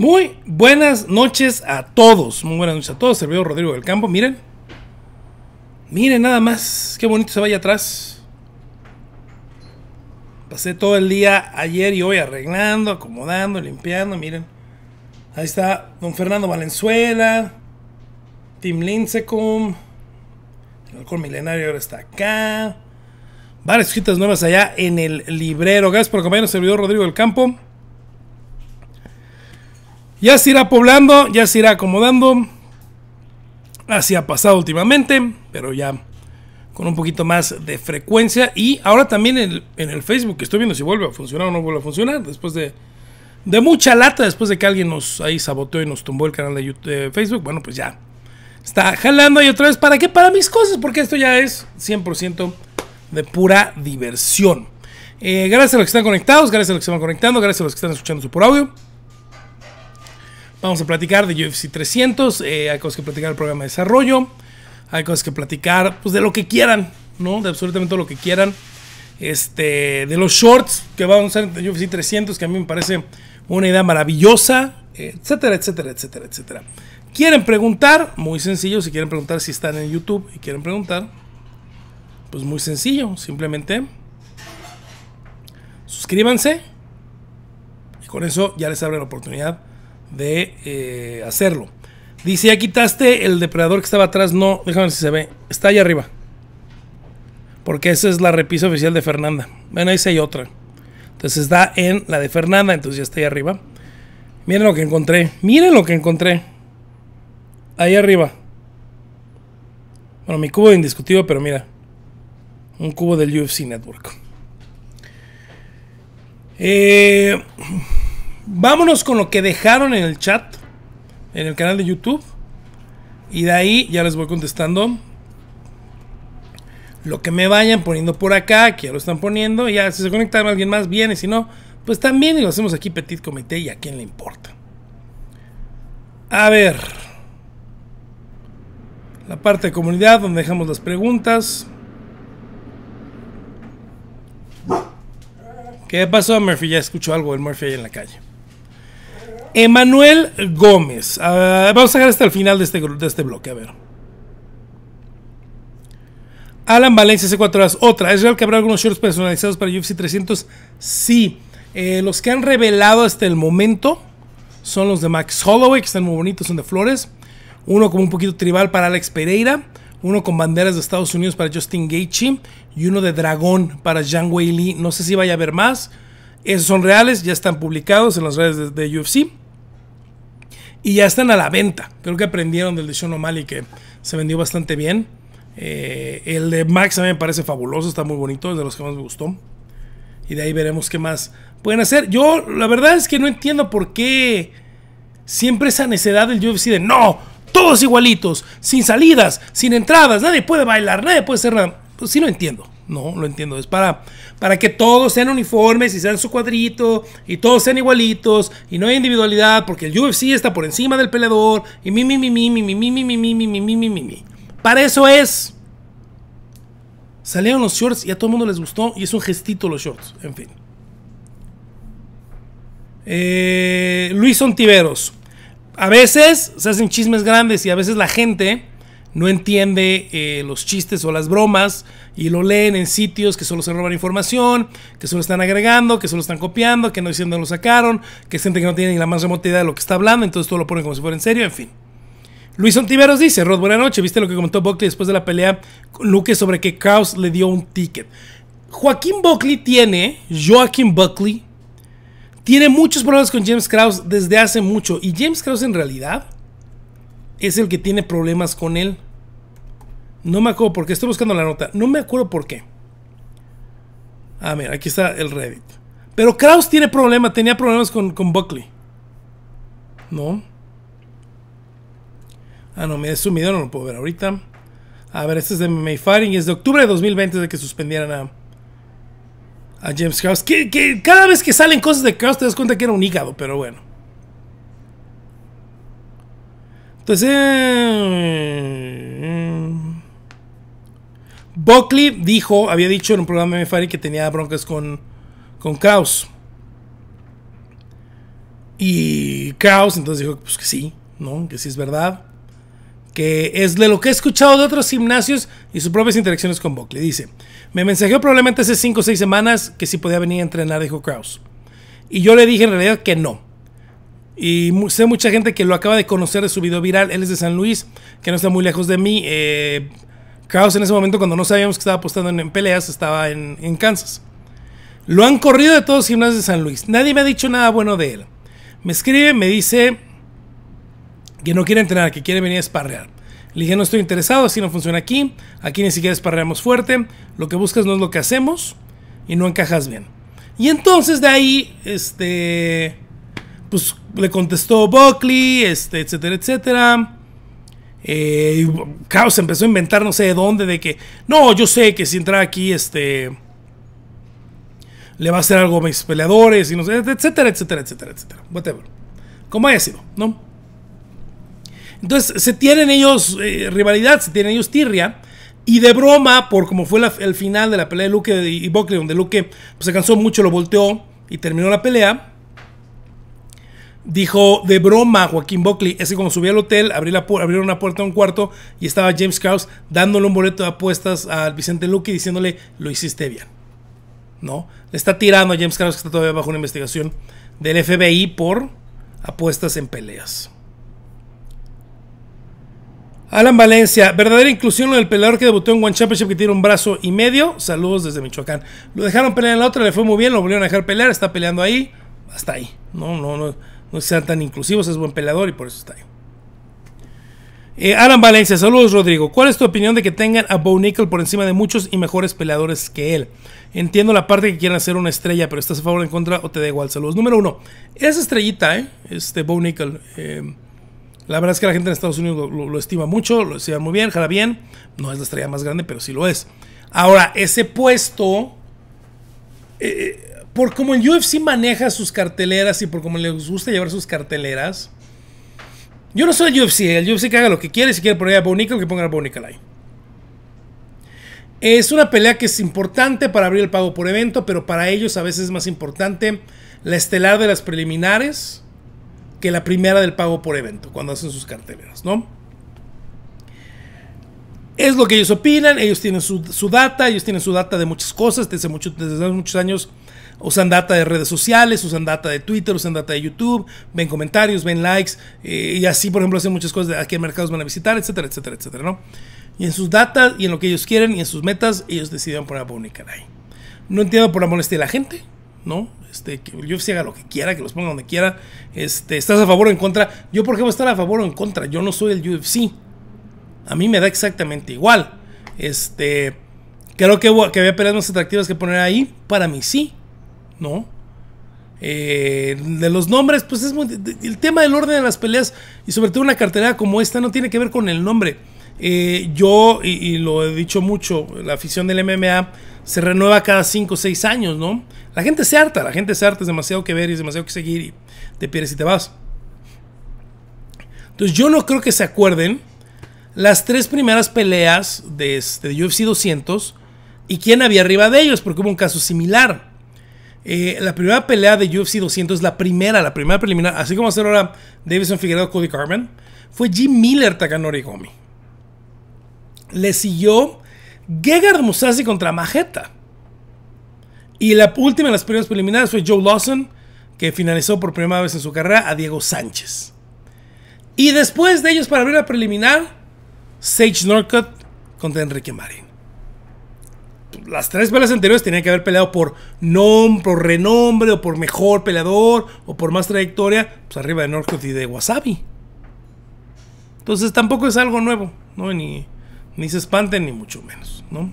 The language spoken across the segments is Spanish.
Muy buenas noches a todos, servidor Rodrigo del Campo. Miren, miren nada más, qué bonito se vaya atrás. Pasé todo el día ayer y hoy arreglando, acomodando, limpiando, miren. Ahí está don Fernando Valenzuela, Tim Lincecum, el Alcohol Milenario ahora está acá. Varias cositas nuevas allá en el librero. Gracias por acompañarnos, servidor Rodrigo del Campo. Ya se irá poblando, ya se irá acomodando. Así ha pasado últimamente, pero ya con un poquito más de frecuencia. Y ahora también en el Facebook, estoy viendo si vuelve a funcionar o no vuelve a funcionar. Después de mucha lata, después de que alguien nos ahí saboteó y nos tumbó el canal de YouTube, de Facebook. Bueno, pues ya está jalando ahí otra vez. ¿Para qué? Para mis cosas, porque esto ya es 100% de pura diversión. Gracias a los que están conectados, gracias a los que se van conectando, gracias a los que están escuchando por audio. Vamos a platicar de UFC 300, hay cosas que platicar del programa de desarrollo, hay cosas que platicar pues de lo que quieran, ¿no? De absolutamente lo que quieran. De los shorts que van a usar de UFC 300, que a mí me parece una idea maravillosa, etcétera, etcétera, etcétera, etcétera. ¿Quieren preguntar? Muy sencillo, si quieren preguntar, si están en YouTube y quieren preguntar, pues muy sencillo, simplemente suscríbanse y con eso ya les abre la oportunidad de hacerlo. Dice, ya quitaste el depredador que estaba atrás. No, déjame ver si se ve, está allá arriba, porque esa es la repisa oficial de Fernanda. Bueno, ahí sí hay otra, entonces está en la de Fernanda, entonces ya está ahí arriba. Miren lo que encontré, miren lo que encontré ahí arriba. Bueno, mi cubo de indiscutible, pero mira, un cubo del UFC Network. Vámonos con lo que dejaron en el chat, en el canal de YouTube, y de ahí ya les voy contestando lo que me vayan poniendo por acá, que ya lo están poniendo. Ya si se conecta alguien más, viene, si no, pues también, y lo hacemos aquí petit comité y a quién le importa. A ver, la parte de comunidad donde dejamos las preguntas. ¿Qué pasó, Murphy? Ya escucho algo del Murphy ahí en la calle. Emanuel Gómez. Vamos a llegar hasta el final de este bloque, a ver. Alan Valencia hace 4 horas. Otra, ¿es real que habrá algunos shorts personalizados para UFC 300? Sí. Los que han revelado hasta el momento son los de Max Holloway, que están muy bonitos, son de flores. Uno como un poquito tribal para Alex Pereira. Uno con banderas de Estados Unidos para Justin Gaethje. Y uno de dragón para Zhang Weili. No sé si vaya a haber más. Esos son reales, ya están publicados en las redes de UFC y ya están a la venta. Creo que aprendieron del de Sean O'Malley, que se vendió bastante bien. El de Max a mí me parece fabuloso, está muy bonito, es de los que más me gustó. Y de ahí veremos qué más pueden hacer. Yo la verdad es que no entiendo por qué siempre esa necedad del UFC de no, todos igualitos, sin salidas, sin entradas, nadie puede bailar, nadie puede hacer nada. Pues sí lo entiendo. No, lo entiendo. Es para que todos sean uniformes y sean su cuadrito y todos sean igualitos y no hay individualidad porque el UFC está por encima del peleador y Para eso es. Salieron los shorts y a todo el mundo les gustó y es un gestito los shorts. En fin. Luis Ontiveros. A veces se hacen chismes grandes y a veces la gente no entiende los chistes o las bromas y lo leen en sitios que solo se roban información, que solo están agregando, que solo están copiando, que no diciendo lo sacaron, que es gente que no tiene ni la más remota idea de lo que está hablando, entonces todo lo ponen como si fuera en serio, en fin. Luis Ontiveros dice, Rod, buena noche, ¿viste lo que comentó Buckley después de la pelea con Luque sobre que Krause le dio un ticket? Joaquín Buckley tiene muchos problemas con James Krause desde hace mucho y James Krause en realidad es el que tiene problemas con él. No me acuerdo por qué, estoy buscando la nota. No me acuerdo por qué. Ah, mira, aquí está el Reddit. Pero Krause tenía problemas con Buckley. ¿No? Ah, no, mira, es un video, no lo puedo ver ahorita. A ver, este es de MMA Fighting, es de octubre de 2020 de que suspendieran a James Krause. Que cada vez que salen cosas de Krause te das cuenta que era un hígado, pero bueno. Entonces, Buckley había dicho en un programa de MFR que tenía broncas con Krause. Y Krauss entonces dijo pues que sí, ¿no? Que sí es verdad. Que es de lo que he escuchado de otros gimnasios y sus propias interacciones con Buckley. Dice, me mensajeó probablemente hace 5 o 6 semanas que si podía venir a entrenar, dijo Krauss. Y yo le dije en realidad que no. Y sé mucha gente que lo acaba de conocer de su video viral. Él es de San Luis, que no está muy lejos de mí. Krauss en ese momento, cuando no sabíamos que estaba apostando en peleas, estaba en Kansas. Lo han corrido de todos los gimnasios de San Luis. Nadie me ha dicho nada bueno de él. Me escribe, me dice que no quiere entrenar, que quiere venir a esparrear. Le dije, no estoy interesado, así no funciona aquí. Aquí ni siquiera esparreamos fuerte. Lo que buscas no es lo que hacemos y no encajas bien. Y entonces de ahí, pues le contestó Buckley, etcétera, etcétera. Krauss empezó a inventar no sé de dónde, de que, no, yo sé que si entra aquí, le va a hacer algo a mis peleadores, y no sé, etcétera, etcétera, etcétera, etcétera. Whatever. Como haya sido, ¿no? Entonces se tienen ellos rivalidad, se tienen ellos tirria. Y de broma, por como fue el final de la pelea de Luke y Buckley, donde Luke pues, se cansó mucho, lo volteó y terminó la pelea. Dijo de broma Joaquín Buckley, es que cuando subí al hotel abrieron una puerta a un cuarto y estaba James Krauss dándole un boleto de apuestas a Vicente Luque, diciéndole, lo hiciste bien, ¿no? Le está tirando a James Krauss, que está todavía bajo una investigación del FBI por apuestas en peleas. Alan Valencia, verdadera inclusión lo del peleador que debutó en One Championship, que tiene un brazo y medio. Saludos desde Michoacán. Lo dejaron pelear en la otra, le fue muy bien, lo volvieron a dejar pelear, está peleando ahí, hasta ahí. No sean tan inclusivos, es buen peleador y por eso está ahí. Alan Valencia, saludos Rodrigo. ¿Cuál es tu opinión de que tengan a Bo Nickel por encima de muchos y mejores peleadores que él? Entiendo la parte que quieran hacer una estrella, pero ¿estás a favor o en contra o te da igual? Saludos. Número uno, esa estrellita, Bo Nickel, la verdad es que la gente en Estados Unidos lo estima mucho, lo estima muy bien, jala bien. No es la estrella más grande, pero sí lo es. Ahora, ese puesto, por como el UFC maneja sus carteleras y por como les gusta llevar sus carteleras, yo no soy el UFC que haga lo que quiere, si quiere poner a Bo Nickel, que ponga a Bo Nickel ahí. Es una pelea que es importante para abrir el pago por evento, pero para ellos a veces es más importante la estelar de las preliminares que la primera del pago por evento, cuando hacen sus carteleras, ¿no? Es lo que ellos opinan, ellos tienen su data de muchas cosas, desde hace muchos años usan data de redes sociales, usan data de Twitter, usan data de YouTube, ven comentarios, ven likes, y así, por ejemplo, hacen muchas cosas de a qué mercados van a visitar, etcétera, etcétera, etcétera, ¿no? Y en sus datas, y en lo que ellos quieren, y en sus metas, ellos deciden poner a publicar ahí. No entiendo por la molestia de la gente, ¿no? Que el UFC haga lo que quiera, que los ponga donde quiera. ¿Estás a favor o en contra? Yo, ¿por qué voy a estar a favor o en contra? Yo no soy el UFC. A mí me da exactamente igual. Creo que había peleas más atractivas que poner ahí. Para mí sí, ¿no? De los nombres, pues es muy, el tema del orden de las peleas y sobre todo una cartelera como esta no tiene que ver con el nombre. Yo, y lo he dicho mucho, la afición del MMA se renueva cada 5 o 6 años, ¿no? La gente se harta, es demasiado que ver y es demasiado que seguir y te pierdes y te vas. Entonces yo no creo que se acuerden las 3 primeras peleas de UFC 200 y quién había arriba de ellos, porque hubo un caso similar. La primera pelea de UFC 200 es la primera preliminar, así como hacer ahora Davison Figueiredo, Cody Carman, fue Jim Miller, Takanori Gomi. Le siguió Gegard Mousasi contra Majeta. Y la última de las primeras preliminares fue Joe Lawson, que finalizó por primera vez en su carrera a Diego Sánchez. Y después de ellos, para abrir la preliminar, Sage Norcutt contra Enrique Marín. Las 3 peleas anteriores tenían que haber peleado por nombre, por renombre, o por mejor peleador, o por más trayectoria, pues arriba de Norcutt y de Wasabi. Entonces tampoco es algo nuevo, ¿no? Ni se espanten, ni mucho menos, ¿no?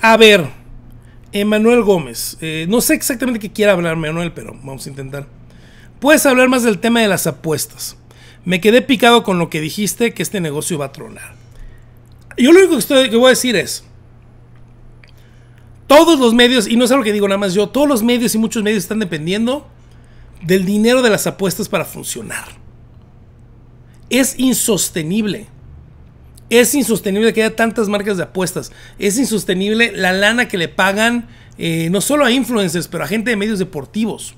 A ver, Emanuel Gómez, no sé exactamente qué quiere hablar Manuel, pero vamos a intentar. Puedes hablar más del tema de las apuestas. Me quedé picado con lo que dijiste, que este negocio va a tronar. Yo lo único que voy a decir es, todos los medios, y no es algo que digo nada más yo, todos los medios y muchos medios están dependiendo del dinero de las apuestas para funcionar. Es insostenible. Es insostenible que haya tantas marcas de apuestas. Es insostenible la lana que le pagan no solo a influencers, pero a gente de medios deportivos.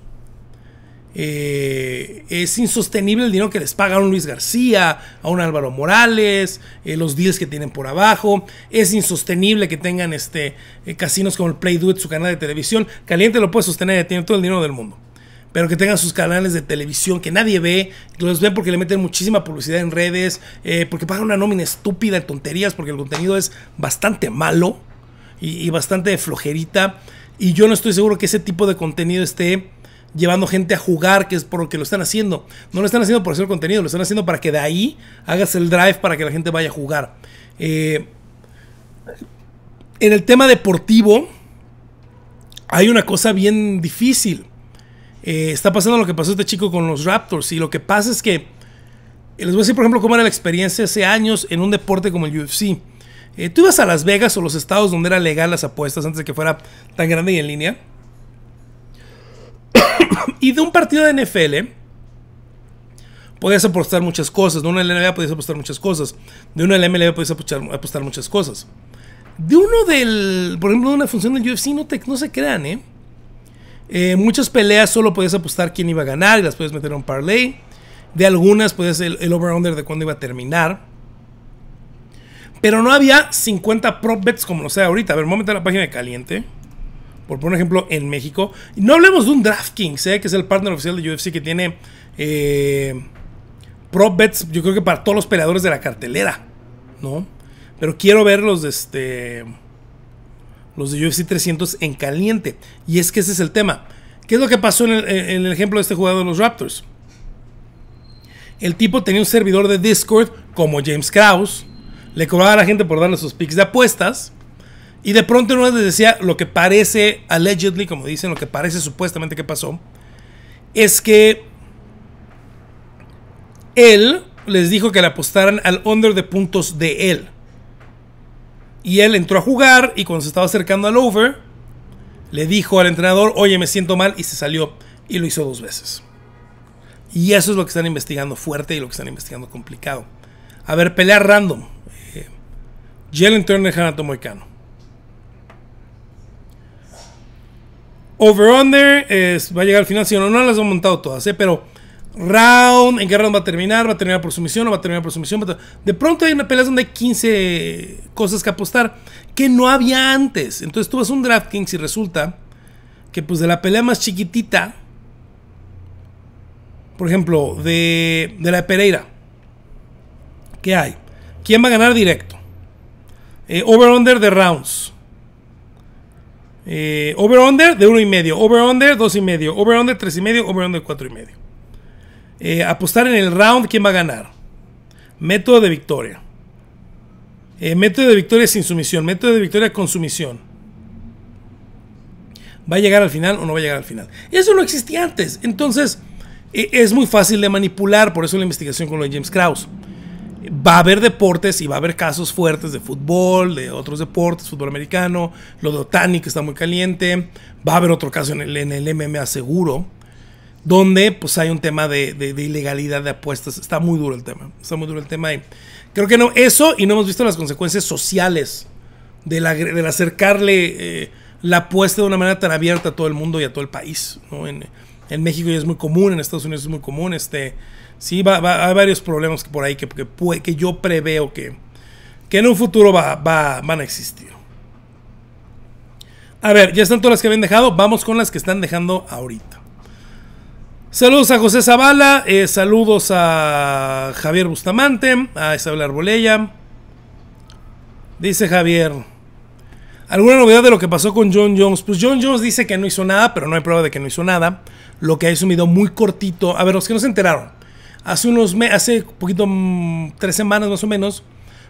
Es insostenible el dinero que les paga a un Luis García, a un Álvaro Morales, los deals que tienen por abajo. Es insostenible que tengan casinos como el PlayDuet, su canal de televisión. Caliente lo puede sostener, tiene todo el dinero del mundo, pero que tengan sus canales de televisión que nadie ve, que los ven porque le meten muchísima publicidad en redes, porque pagan una nómina estúpida de tonterías, porque el contenido es bastante malo y bastante flojerita. Y yo no estoy seguro que ese tipo de contenido esté llevando gente a jugar, que es por lo que lo están haciendo. No lo están haciendo por hacer contenido, lo están haciendo para que de ahí hagas el drive para que la gente vaya a jugar. En el tema deportivo hay una cosa bien difícil. Está pasando lo que pasó este chico con los Raptors, y lo que pasa es que les voy a decir, por ejemplo, cómo era la experiencia hace años en un deporte como el UFC. Tú ibas a Las Vegas o los estados donde era legal las apuestas antes de que fuera tan grande y en línea, y de un partido de NFL podías apostar muchas cosas, de uno de la NBA podías apostar muchas cosas, de uno de la MLB podías apostar muchas cosas, de uno del, por ejemplo, de una función del UFC no se crean, muchas peleas solo podías apostar quién iba a ganar y las podías meter en un parlay. De algunas podías el over-under de cuándo iba a terminar. Pero no había 50 prop bets como lo sea ahorita. A ver, vamos a meter la página de Caliente, por ejemplo, en México. No hablemos de un DraftKings, que es el partner oficial de UFC, que tiene prop bets, yo creo que para todos los peleadores de la cartelera, ¿no? Pero quiero ver los de los de UFC 300 en Caliente. Y es que ese es el tema. ¿Qué es lo que pasó en el ejemplo de este jugador de los Raptors? El tipo tenía un servidor de Discord como James Krause. Le cobraba a la gente por darle sus picks de apuestas. Y de pronto uno les decía lo que parece, allegedly, como dicen, lo que parece supuestamente que pasó, es que él les dijo que le apostaran al under de puntos de él. Y él entró a jugar y cuando se estaba acercando al over, le dijo al entrenador, oye, me siento mal, y se salió. Y lo hizo 2 veces. Y eso es lo que están investigando fuerte y lo que están investigando complicado. A ver, pelea random. Jalen Turner, Hanato Moicano. Over-under, va a llegar al final, si no, no las han montado todas, pero round, ¿en qué round va a terminar? ¿Va a terminar por sumisión? ¿No va a terminar por sumisión? De pronto hay una pelea donde hay 15 cosas que apostar que no había antes. Entonces tú vas a un DraftKings y resulta que pues de la pelea más chiquitita, por ejemplo, de la de Pereira, ¿qué hay? ¿Quién va a ganar directo? Over-under de rounds, over-under de 1.5, over-under 2.5, over-under 3.5, over-under 4.5. Apostar en el round, ¿quién va a ganar? Método de victoria. Método de victoria sin sumisión. Método de victoria con sumisión. ¿Va a llegar al final o no va a llegar al final? Eso no existía antes. Entonces, es muy fácil de manipular. Por eso la investigación con lo de James Krause. Va a haber deportes y va a haber casos fuertes de fútbol, de otros deportes, fútbol americano, lo de Otani que está muy caliente. Va a haber otro caso en el MMA seguro, donde pues hay un tema de ilegalidad de apuestas. Está muy duro el tema, está muy duro el tema. Y creo que no, eso, y no hemos visto las consecuencias sociales del acercarle la apuesta de una manera tan abierta a todo el mundo y a todo el país, ¿no? En México ya es muy común, en Estados Unidos es muy común. Sí, hay varios problemas por ahí que yo preveo que en un futuro van a existir. A ver, ya están todas las que habían dejado, vamos con las que están dejando ahorita. Saludos a José Zavala, saludos a Javier Bustamante, a Isabel Arbolella. Dice Javier, ¿alguna novedad de lo que pasó con Jon Jones? Pues Jon Jones dice que no hizo nada, pero no hay prueba de que no hizo nada. Lo que hay es un video muy cortito. A ver, los que no se enteraron, hace poquito, 3 semanas más o menos,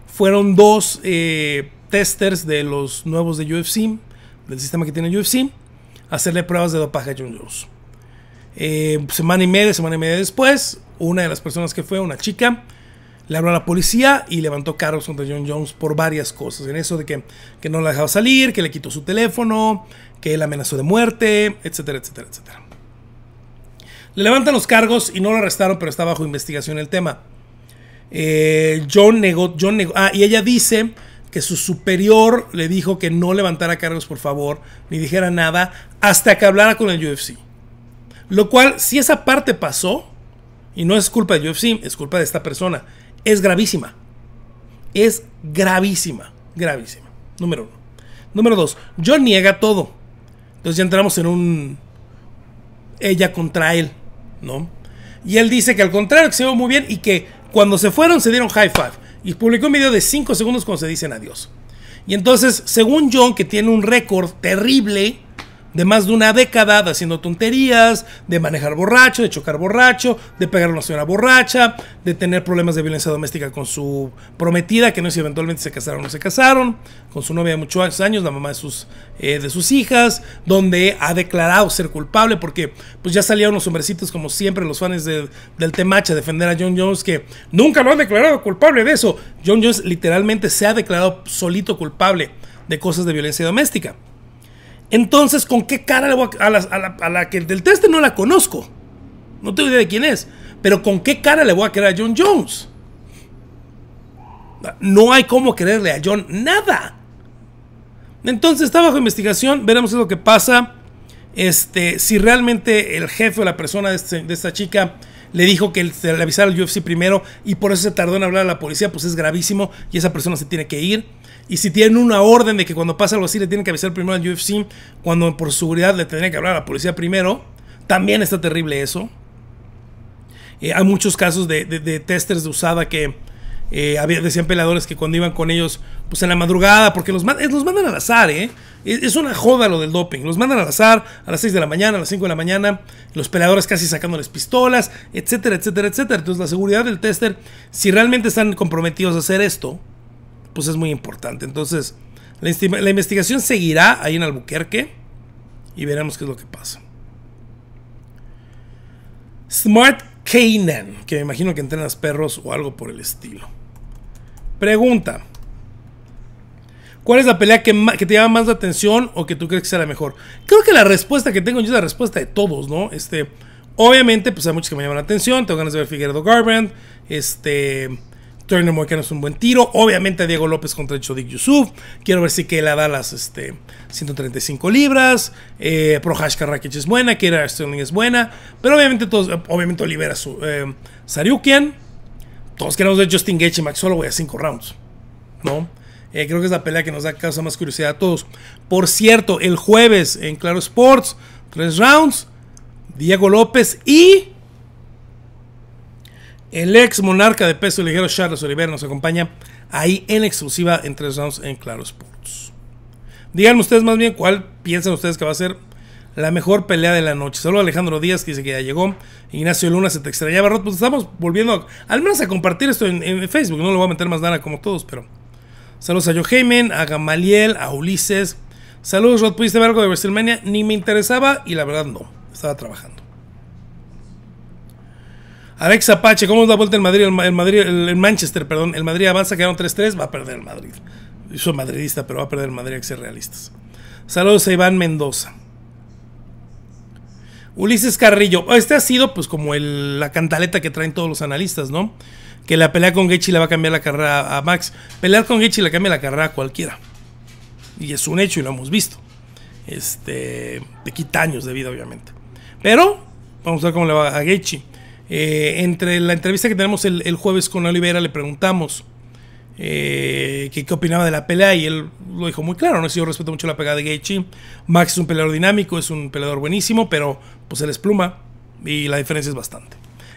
fueron 2 testers de los nuevos de UFC, del sistema que tiene UFC, a hacerle pruebas de dopaje a Jon Jones. Semana y media después, una de las personas que fue, una chica, le habló a la policía y levantó cargos contra Jon Jones por varias cosas. En eso de que no la dejaba salir, que le quitó su teléfono, que la amenazó de muerte, etcétera, etcétera, etcétera. Le levantan los cargos y no lo arrestaron, pero está bajo investigación el tema. Jon negó, y ella dice que su superior le dijo que no levantara cargos, por favor, ni dijera nada, hasta que hablara con el UFC. Lo cual, si esa parte pasó, y no es culpa del UFC, es culpa de esta persona, es gravísima. Es gravísima, gravísima. Número uno. Número dos, John niega todo. Entonces ya entramos en un ella contra él, ¿no? Y él dice que al contrario, que se iba muy bien y que cuando se fueron se dieron high five. Y publicó un video de 5 segundos cuando se dicen adiós. Y entonces, según John, que tiene un récord terrible de más de una década de haciendo tonterías, de manejar borracho, de chocar borracho, de pegar a una señora borracha, de tener problemas de violencia doméstica con su prometida, que no sé si eventualmente se casaron o no se casaron, con su novia de muchos años, la mamá de sus hijas, donde ha declarado ser culpable, porque pues ya salieron los hombrecitos, como siempre, los fans del Temacha, a defender a John Jones, que nunca lo han declarado culpable de eso. John Jones literalmente se ha declarado solito culpable de cosas de violencia doméstica. Entonces, ¿con qué cara le voy a la que del teste no la conozco? No tengo idea de quién es. Pero ¿con qué cara le voy a creer a John Jones? No hay cómo creerle a John nada. Entonces, está bajo investigación. Veremos lo que pasa. Si realmente el jefe o la persona de esta chica le dijo que le avisara al UFC primero y por eso se tardó en hablar a la policía, pues es gravísimo y esa persona se tiene que ir. Y si tienen una orden de que cuando pasa algo así le tienen que avisar primero al UFC, cuando por seguridad le tendría que hablar a la policía primero, también está terrible eso. Hay muchos casos de testers de USADA que decían peleadores que cuando iban con ellos, pues en la madrugada, porque los mandan al azar, es una joda lo del doping, los mandan al azar a las 6 de la mañana, a las 5 de la mañana, los peleadores casi sacándoles pistolas, etcétera, etcétera, etcétera. Entonces la seguridad del tester, si realmente están comprometidos a hacer esto, pues es muy importante. Entonces la investigación seguirá ahí en Albuquerque y veremos qué es lo que pasa. Smart Kanan, que me imagino que entrenas perros o algo por el estilo, pregunta: ¿cuál es la pelea que te llama más la atención o que tú crees que sea la mejor? Creo que la respuesta que tengo yo es la respuesta de todos, ¿no? Obviamente pues hay muchos que me llaman la atención. Tengo ganas de ver Figueiredo Garbrandt, Turner Moicano es un buen tiro. Obviamente a Diego López contra Chodik Yusuf. Quiero ver si Keila da las 135 libras. Prohashka Rakic es buena. Keira Sterling es buena. Pero obviamente Olivera Sariukian. Todos queremos ver Justin Gaethje y Max Holloway a 5 rounds, ¿no? Creo que es la pelea que nos da causa más curiosidad a todos. Por cierto, el jueves en Claro Sports, 3 rounds. Diego López y el ex monarca de peso ligero Charles Oliveira nos acompaña ahí en exclusiva en 3 rounds en Claro Sports. Díganme ustedes más bien cuál piensan ustedes que va a ser la mejor pelea de la noche. Saludos a Alejandro Díaz, que dice que ya llegó. Ignacio Luna, se te extrañaba, Rod. Pues estamos volviendo al menos a compartir esto en Facebook. No le voy a meter más nada como todos, pero saludos a Joheimen, a Gamaliel, a Ulises. Saludos, Rod. ¿Pudiste ver algo de WrestleMania? Ni me interesaba y la verdad no. Estaba trabajando. Alex Apache, ¿cómo es la vuelta en Madrid? El Manchester, perdón. El Madrid avanza, quedaron 3-3, va a perder el Madrid. Yo soy madridista, pero va a perder el Madrid, hay que ser realistas. Saludos a Iván Mendoza. Ulises Carrillo. Este ha sido pues como la cantaleta que traen todos los analistas, ¿no? Que la pelea con Gaethje le va a cambiar la carrera a Max. Pelear con Gaethje le cambia la carrera a cualquiera. Y es un hecho y lo hemos visto. Te quita años de vida, obviamente. Pero vamos a ver cómo le va a Gaethje. Entre la entrevista que tenemos el jueves con Oliveira le preguntamos qué opinaba de la pelea y él lo dijo muy claro, ¿no? Yo respeto mucho la pegada de Gaethje. Max es un peleador dinámico, es un peleador buenísimo, pero pues él es pluma y la diferencia es bastante.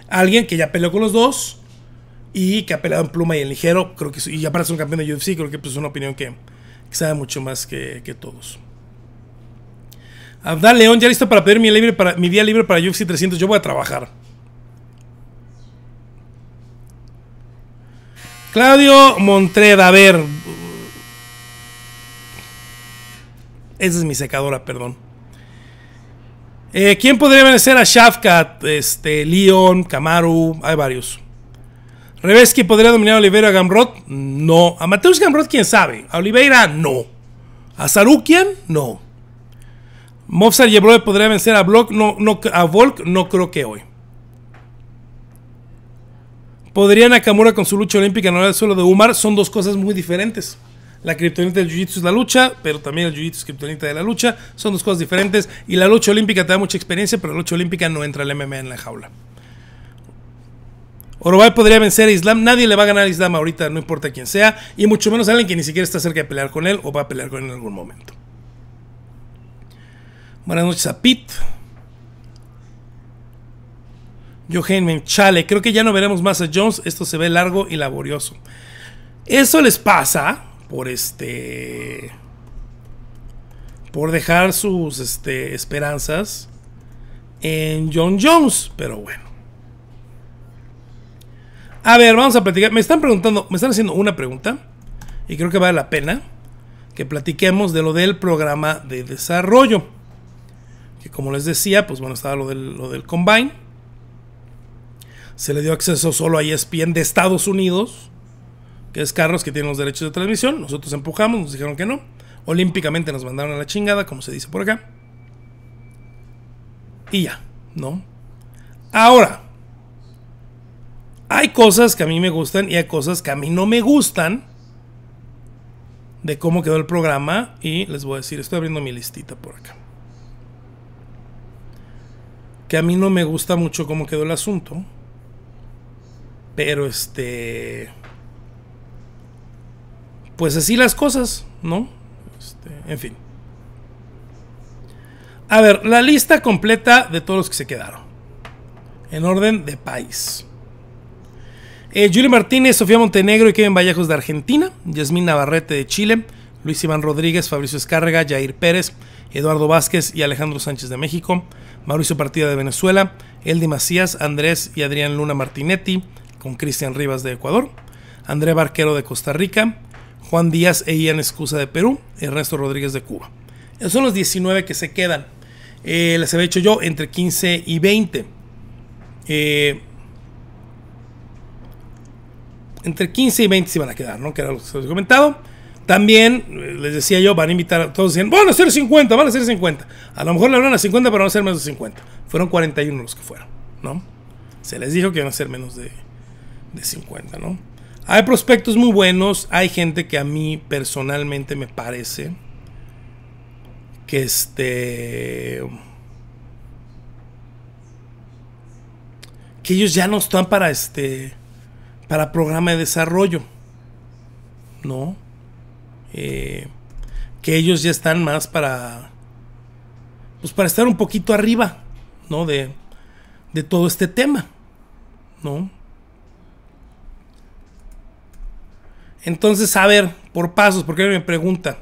Alguien que ya peleó con los dos y que ha peleado en pluma y en ligero, creo que, y aparte es un campeón de UFC, creo que pues, es una opinión que sabe mucho más que todos. Abdal León, ya listo para pedir mi día libre para UFC 300, yo voy a trabajar. Claudio Montreda, a ver. Esa es mi secadora, perdón. ¿Quién podría vencer a Shafkat? Leon, Kamaru, hay varios. ¿Reveski podría dominar a Oliveira, a Gamrot? No. A Mateusz Gamrot, quién sabe. A Oliveira, no. A Sariukian, no. Movsar Yebroe podría vencer a Volk, no creo que hoy. ¿Podría Nakamura con su lucha olímpica no era el suelo de Umar? Son dos cosas muy diferentes. La kriptonita del jiu-jitsu es la lucha, pero también el jiu-jitsu es kriptonita de la lucha. Son dos cosas diferentes. Y la lucha olímpica te da mucha experiencia, pero la lucha olímpica no entra el MMA en la jaula. Orobay podría vencer a Islam. Nadie le va a ganar a Islam ahorita, no importa quién sea. Y mucho menos a alguien que ni siquiera está cerca de pelear con él o va a pelear con él en algún momento. Buenas noches a Pete. Johan Chale, creo que ya no veremos más a Jones. Esto se ve largo y laborioso. Eso les pasa por por dejar sus esperanzas en Jon Jones. Pero bueno. A ver, vamos a platicar. Me están preguntando, me están haciendo una pregunta. Y creo que vale la pena que platiquemos de lo del programa de desarrollo. Que como les decía, pues bueno, estaba lo del Combine. Se le dio acceso solo a ESPN de Estados Unidos, que es Carlos, que tiene los derechos de transmisión. Nosotros empujamos, nos dijeron que no. Olímpicamente nos mandaron a la chingada, como se dice por acá. Y ya, ¿no? Ahora, hay cosas que a mí me gustan y hay cosas que a mí no me gustan de cómo quedó el programa. Y les voy a decir, estoy abriendo mi listita por acá. Que a mí no me gusta mucho cómo quedó el asunto. Pero pues así las cosas, ¿no? En fin. A ver, la lista completa de todos los que se quedaron. En orden de país. Julie Martínez, Sofía Montenegro y Kevin Vallejos de Argentina. Yasmín Navarrete de Chile. Luis Iván Rodríguez, Fabricio Escárrega, Jair Pérez, Eduardo Vázquez y Alejandro Sánchez de México. Mauricio Partida de Venezuela. Eldi Macías, Andrés y Adrián Luna Martinetti. Con Cristian Rivas de Ecuador. André Barquero de Costa Rica. Juan Díaz e Ian Escusa de Perú, Ernesto Rodríguez de Cuba. Esos son los 19 que se quedan. Les había dicho yo, entre 15 y 20. Entre 15 y 20 se van a quedar, ¿no? Que era lo que se había comentado. También, les decía yo, van a invitar a todos. Decían, van a ser 50, van a ser 50. A lo mejor le hablan a 50, pero van a ser menos de 50. Fueron 41 los que fueron, ¿no? Se les dijo que iban a ser menos de 50, ¿no? Hay prospectos muy buenos, hay gente que a mí personalmente me parece que que ellos ya no están para para programa de desarrollo, ¿no? Que ellos ya están más para, pues para estar un poquito arriba, ¿no? De todo este tema, ¿no? Entonces, a ver, por pasos, porque me pregunta.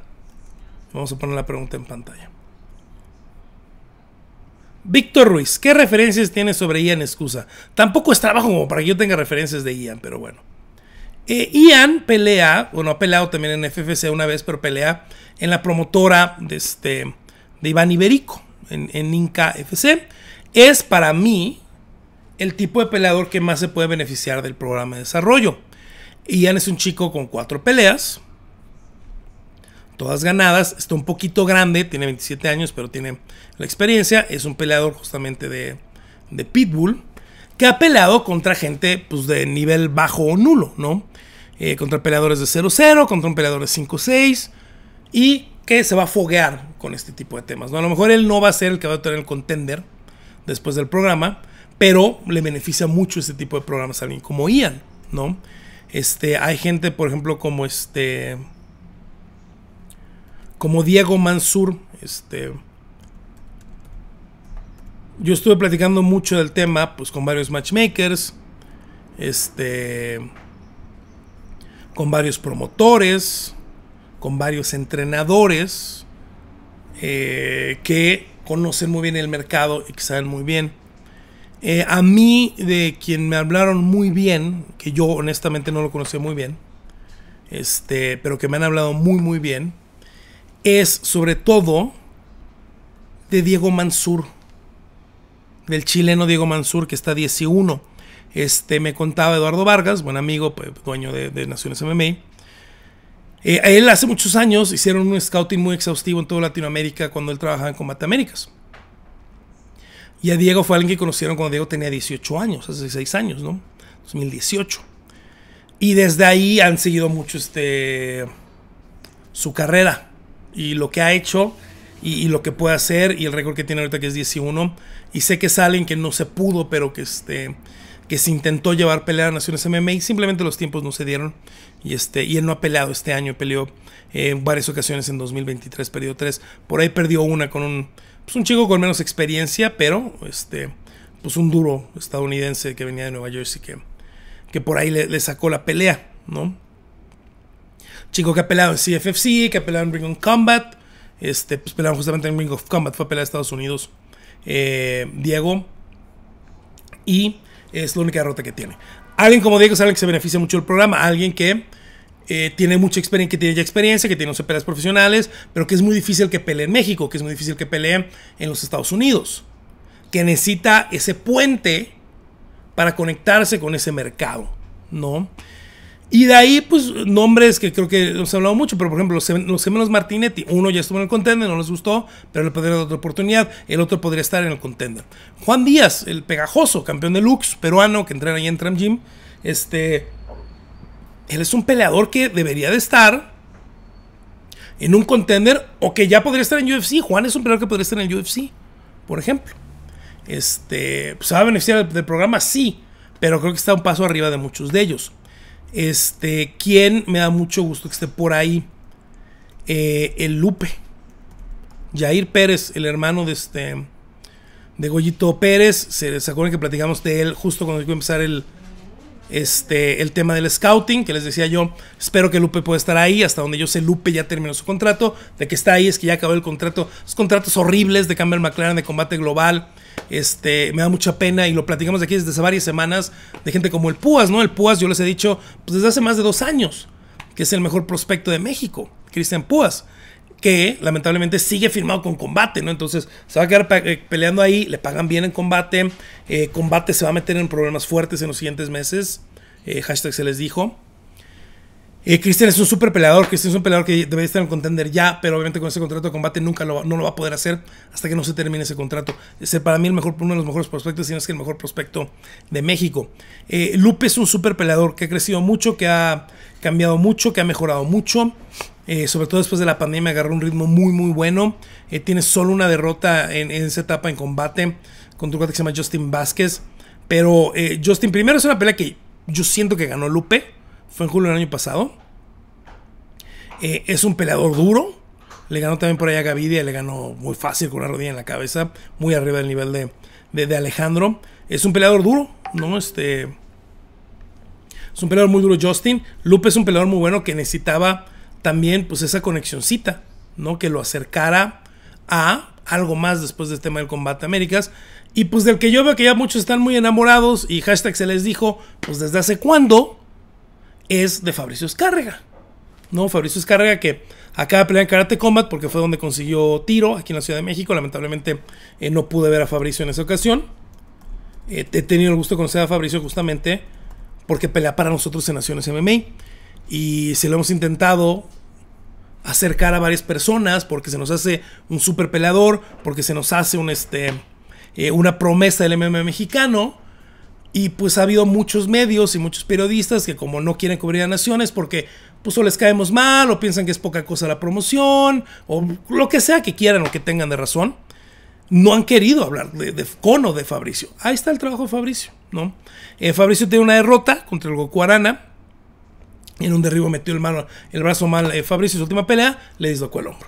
Vamos a poner la pregunta en pantalla. Víctor Ruiz, ¿qué referencias tienes sobre Ian Escusa? Tampoco es trabajo como para que yo tenga referencias de Ian, pero bueno. Ian pelea, bueno, ha peleado también en FFC una vez, pero pelea en la promotora de Iván Iberico, en Inca FC. Es para mí el tipo de peleador que más se puede beneficiar del programa de desarrollo. Ian es un chico con 4 peleas, todas ganadas. Está un poquito grande, tiene 27 años, pero tiene la experiencia. Es un peleador justamente de Pitbull, que ha peleado contra gente pues, de nivel bajo o nulo, ¿no? Contra peleadores de 0-0, contra un peleador de 5-6, y que se va a foguear con este tipo de temas, ¿no? A lo mejor él no va a ser el que va a tener el contender después del programa, pero le beneficia mucho este tipo de programas a alguien como Ian, ¿no? Hay gente, por ejemplo, como como Diego Mansur. Yo estuve platicando mucho del tema, pues, con varios matchmakers, con varios promotores, con varios entrenadores que conocen muy bien el mercado y que saben muy bien. A mí, de quien me hablaron muy bien, que yo honestamente no lo conocía muy bien, pero que me han hablado muy muy bien, es sobre todo de Diego Mansur, del chileno Diego Mansur, que está 11. Me contaba Eduardo Vargas, buen amigo, pues, dueño de Naciones MMA. Él hace muchos años hicieron un scouting muy exhaustivo en toda Latinoamérica cuando él trabajaba en Combate Américas. Y a Diego fue alguien que conocieron cuando Diego tenía 18 años, hace 6 años, ¿no? 2018. Y desde ahí han seguido mucho su carrera y lo que ha hecho y lo que puede hacer y el récord que tiene ahorita, que es 11. Y sé que es alguien que no se pudo, pero que se intentó llevar pelea a Naciones MMA y simplemente los tiempos no se dieron. Y él no ha peleado este año, peleó en varias ocasiones en 2023, perdió 3, por ahí perdió una con un chico con menos experiencia, pero pues un duro estadounidense que venía de Nueva Jersey, que por ahí le sacó la pelea, ¿no? Chico que ha peleado en CFFC, que ha peleado en Ring of Combat, pues pelearon justamente en Ring of Combat, fue a pelear a Estados Unidos, Diego, y es la única derrota que tiene. Alguien como Diego es alguien que se beneficia mucho del programa, alguien que tiene mucha experiencia, que tiene ya experiencia, que tiene 11 peleas profesionales, pero que es muy difícil que pelee en México, que es muy difícil que pelee en los Estados Unidos, que necesita ese puente para conectarse con ese mercado, ¿no? Y de ahí, pues, nombres que creo que hemos hablado mucho, pero por ejemplo, los gemelos Martinetti, uno ya estuvo en el Contender, no les gustó, pero le podría dar otra oportunidad, el otro podría estar en el Contender. Juan Díaz, el pegajoso, campeón de Lux, peruano, que entrena ahí en Tram Gym, él es un peleador que debería de estar en un Contender, o que ya podría estar en UFC. Juan es un peleador que podría estar en el UFC, por ejemplo. Pues, ¿se va a beneficiar del programa? Sí, pero creo que está un paso arriba de muchos de ellos. Quien me da mucho gusto que esté por ahí, el Lupe, Jair Pérez, el hermano de Goyito Pérez. ¿Se acuerdan que platicamos de él justo cuando iba a empezar el tema del scouting? Que les decía yo, espero que Lupe pueda estar ahí. Hasta donde yo sé, Lupe ya terminó su contrato. De que está ahí es que ya acabó el contrato. Los contratos horribles de Campbell McLaren de Combate Global. Me da mucha pena y lo platicamos aquí desde hace varias semanas, de gente como el Púas, ¿no? El Púas, yo les he dicho, pues desde hace más de 2 años, que es el mejor prospecto de México, Cristian Púas, que lamentablemente sigue firmado con Combate, ¿no? Entonces se va a quedar peleando ahí, le pagan bien en Combate, Combate se va a meter en problemas fuertes en los siguientes meses, hashtag se les dijo. Cristian es un super peleador, Cristian es un peleador que debería estar en Contender ya, pero obviamente con ese contrato de Combate no lo va a poder hacer hasta que no se termine ese contrato. Es para mí uno de los mejores prospectos, si no es que el mejor prospecto de México. Lupe es un super peleador que ha crecido mucho, que ha cambiado mucho, que ha mejorado mucho. Sobre todo después de la pandemia agarró un ritmo muy muy bueno. Tiene solo una derrota en esa etapa en Combate, contra un cuate que se llama Justin Vázquez. Pero Justin, primero es una pelea que yo siento que ganó Lupe. Fue en julio del año pasado. Es un peleador duro. Le ganó también por allá a Gavidia. Le ganó muy fácil con una rodilla en la cabeza. Muy arriba del nivel de Alejandro. Es un peleador duro, ¿no? Es un peleador muy duro, Justin. Lupe es un peleador muy bueno que necesitaba también, pues, esa conexioncita, ¿no? Que lo acercara a algo más después del tema del Combate Américas. Y pues del que yo veo que ya muchos están muy enamorados. Y hashtag se les dijo, pues desde hace cuándo. Es de Fabricio Escárraga, ¿no? Fabricio Escárraga, que acaba de pelear en Karate Combat porque fue donde consiguió tiro aquí en la Ciudad de México. Lamentablemente no pude ver a Fabricio en esa ocasión. He tenido el gusto de conocer a Fabricio justamente porque pelea para nosotros en Naciones MMA. Y se lo hemos intentado acercar a varias personas porque se nos hace un super peleador, porque se nos hace una promesa del MMA mexicano. Y pues ha habido muchos medios y muchos periodistas que como no quieren cubrir a Naciones porque pues o les caemos mal o piensan que es poca cosa la promoción o lo que sea que quieran o que tengan de razón, no han querido hablar de Cono de Fabricio. Ahí está el trabajo de Fabricio, ¿no? Fabricio tiene una derrota contra el Goku Arana. En un derribo metió el brazo mal Fabricio en su última pelea, le dislocó el hombro,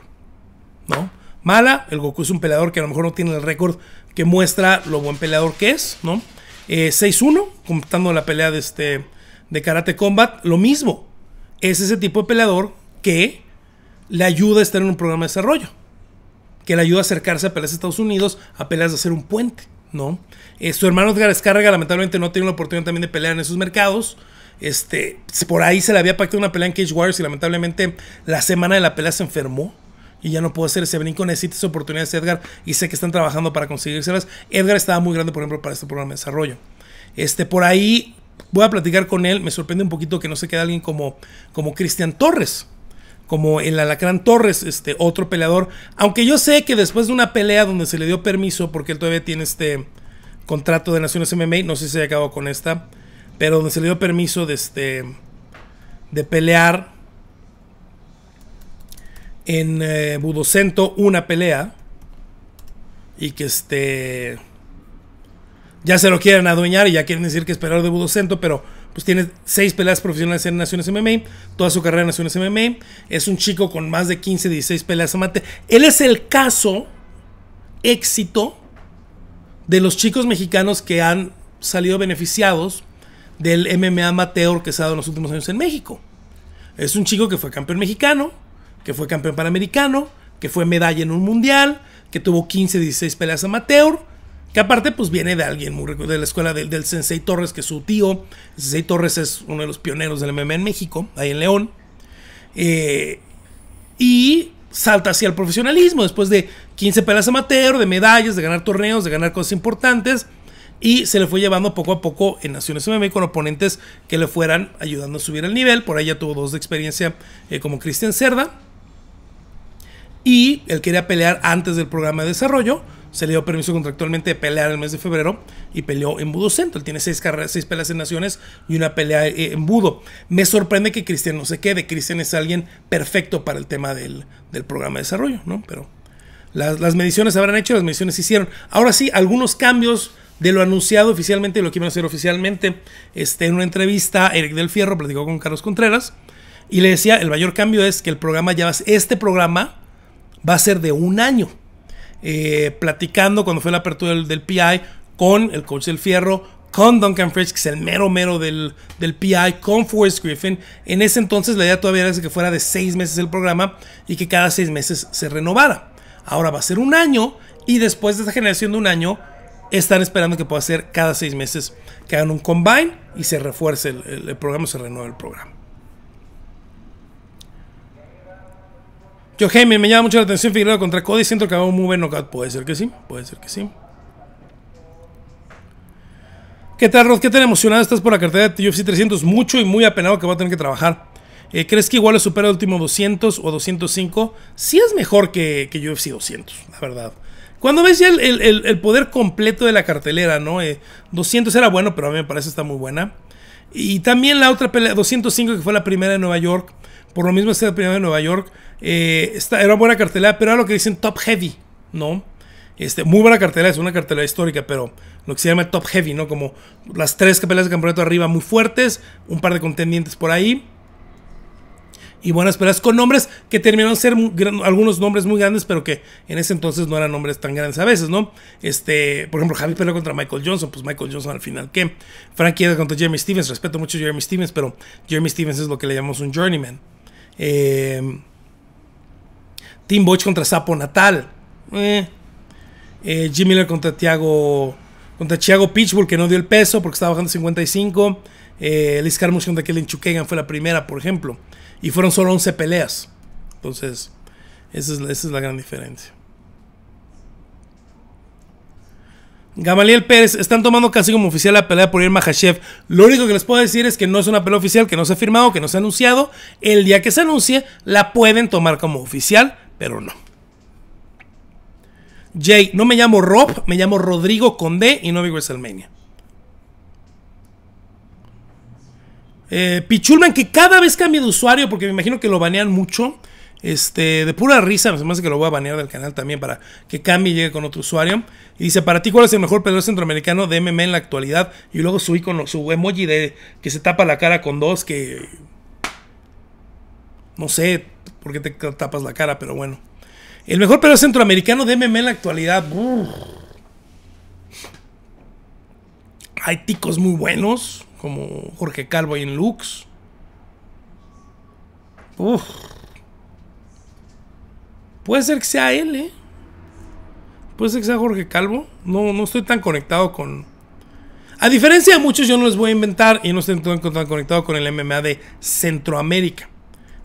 ¿no? Mala, el Goku es un peleador que a lo mejor no tiene el récord que muestra lo buen peleador que es, ¿no? 6-1, contando la pelea de Karate Combat, lo mismo. Es ese tipo de peleador que le ayuda a estar en un programa de desarrollo, que le ayuda a acercarse a peleas de Estados Unidos, a peleas de hacer un puente, ¿no? Su hermano Edgar Escárraga lamentablemente no tiene la oportunidad también de pelear en esos mercados. Por ahí se le había pactado una pelea en Cage Warriors y lamentablemente la semana de la pelea se enfermó y ya no puedo hacer ese brinco. Necesitas oportunidades, Edgar, y sé que están trabajando para conseguírselas. Edgar estaba muy grande, por ejemplo, para este programa de desarrollo. Por ahí voy a platicar con él. Me sorprende un poquito que no se quede alguien como Cristian Torres, como el Alacrán Torres, otro peleador, aunque yo sé que después de una pelea donde se le dio permiso, porque él todavía tiene contrato de Naciones MMA, no sé si se acabó con esta, pero donde se le dio permiso de pelear en Budocento una pelea y que ya se lo quieren adueñar y ya quieren decir que es peleador de Budocento, pero pues tiene 6 peleas profesionales en Naciones MMA, toda su carrera en Naciones MMA. Es un chico con más de 15, 16 peleas amateur. Él es el caso éxito de los chicos mexicanos que han salido beneficiados del MMA amateur que se ha dado en los últimos años en México. Es un chico que fue campeón mexicano, que fue campeón panamericano, que fue medalla en un mundial, que tuvo 15, 16 peleas amateur, que aparte pues viene de alguien muy rico, de la escuela del Sensei Torres, que es su tío. El Sensei Torres es uno de los pioneros del MMA en México, ahí en León, y salta hacia el profesionalismo después de 15 peleas amateur, de medallas, de ganar torneos, de ganar cosas importantes, y se le fue llevando poco a poco en Naciones MMA con oponentes que le fueran ayudando a subir el nivel. Por ahí ya tuvo 2 de experiencia como Cristian Cerda, y él quería pelear antes del programa de desarrollo. Se le dio permiso contractualmente de pelear el mes de febrero y peleó en Budo Centro. Él tiene 6 carreras, 6 peleas en Naciones y una pelea en Budo. Me sorprende que Cristian no se quede. Cristian es alguien perfecto para el tema del programa de desarrollo, ¿no? Pero las mediciones se habrán hecho, las mediciones se hicieron. Ahora sí, algunos cambios de lo anunciado oficialmente, de lo que iban a hacer oficialmente. En una entrevista, Eric del Fierro platicó con Carlos Contreras y le decía, el mayor cambio es que el programa este programa va a ser de un año. Platicando cuando fue la apertura del PI con el coach del Fierro, con Duncan Fritsch, que es el mero del PI, con Forrest Griffin. En ese entonces la idea todavía era que fuera de 6 meses el programa y que cada 6 meses se renovara. Ahora va a ser un año, y después de esta generación de un año están esperando que pueda ser cada 6 meses que hagan un combine y se refuerce el programa, se renueve el programa. Yo, Jaime, me llama mucho la atención Figueroa contra Cody. Siento que va un muy buen knockout. Puede ser que sí, puede ser que sí. ¿Qué tal, Rod? ¿Qué tan emocionado estás por la cartera de UFC 300? Mucho y muy apenado que va a tener que trabajar. ¿Crees que igual le supera el último 200 o 205? Sí es mejor que UFC 200, la verdad. Cuando ves ya el poder completo de la cartelera, ¿no? 200 era bueno, pero a mí me parece está muy buena. Y también la otra pelea, 205, que fue la primera de Nueva York. Por lo mismo, esta primera de Nueva York era buena cartelera, pero era lo que dicen top heavy, ¿no? Muy buena cartelera, es una cartelera histórica, pero lo que se llama top heavy, ¿no? Como las 3 peleas de campeonato arriba muy fuertes, un par de contendientes por ahí. Y buenas peleas con nombres que terminaron ser algunos nombres muy grandes, pero que en ese entonces no eran nombres tan grandes a veces, ¿no? Por ejemplo, Javi peleó contra Michael Johnson, pues Michael Johnson al final, ¿qué? Frankie Edgar contra Jeremy Stevens, respeto mucho a Jeremy Stevens, pero Jeremy Stevens es lo que le llamamos un journeyman. Tim Boych contra Sapo Natal, Jim Miller contra Thiago Pitbull, que no dio el peso porque estaba bajando 55. Liz Carmouche contra Kelvin Chukagian fue la primera, por ejemplo, y fueron solo 11 peleas. Entonces esa es la gran diferencia. Gamaliel Pérez, están tomando casi como oficial la pelea por Irma Makhachev. Lo único que les puedo decir es que no es una pelea oficial, que no se ha firmado, que no se ha anunciado. El día que se anuncie, la pueden tomar como oficial, pero no. Jay, no me llamo Rob, me llamo Rodrigo Condé y no vi WrestleMania. Pichulman, que cada vez cambia de usuario, porque me imagino que lo banean mucho. De pura risa, me parece que lo voy a banear del canal también para que cambie y llegue con otro usuario. Y dice, para ti, ¿cuál es el mejor peleador centroamericano de MMA en la actualidad? Y luego su icono, su emoji de que se tapa la cara con dos, que no sé por qué te tapas la cara, pero bueno. El mejor peleador centroamericano de MMA en la actualidad. Brrr. Hay ticos muy buenos, como Jorge Calvo y en Lux. Uff. Puede ser que sea él, ¿eh? Puede ser que sea Jorge Calvo. No estoy tan conectado con... A diferencia de muchos, yo no les voy a inventar y no estoy tan conectado con el MMA de Centroamérica.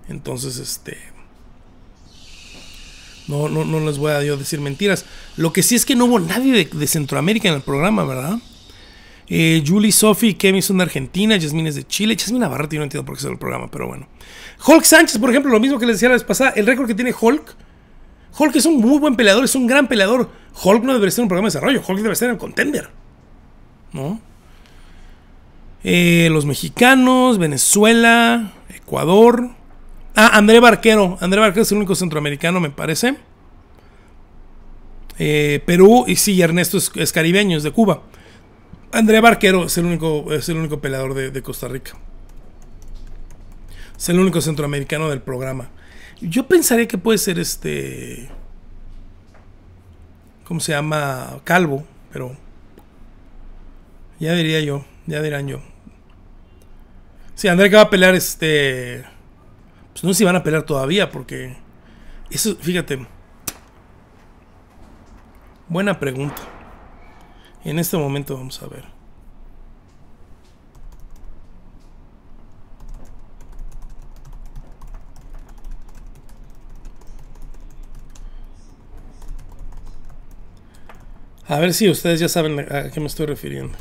Entonces, No les voy a yo decir mentiras. Lo que sí es que no hubo nadie de Centroamérica en el programa, ¿verdad? Julie, Sophie, Kemi son de Argentina, Yasmín es de Chile, Yasmín Navarrete, yo no entiendo por qué es el programa, pero bueno. Hulk Sánchez, por ejemplo, lo mismo que les decía la vez pasada, el récord que tiene Hulk... Hulk es un muy buen peleador, es un gran peleador. Hulk no debería ser un programa de desarrollo, Hulk debe ser el contender, ¿no? Los mexicanos, Venezuela, Ecuador, Ah, André Barquero. André Barquero es el único centroamericano, me parece. Perú, y sí, Ernesto es caribeño, es de Cuba. André Barquero es el único peleador de Costa Rica. Es el único centroamericano del programa. Yo pensaría que puede ser este... ¿Cómo se llama? Calvo, pero... Ya dirán yo. Sí, André que va a pelear este... Pues no sé si van a pelear todavía, porque... Eso, fíjate... Buena pregunta. En este momento vamos a ver. A ver si ustedes ya saben a qué me estoy refiriendo.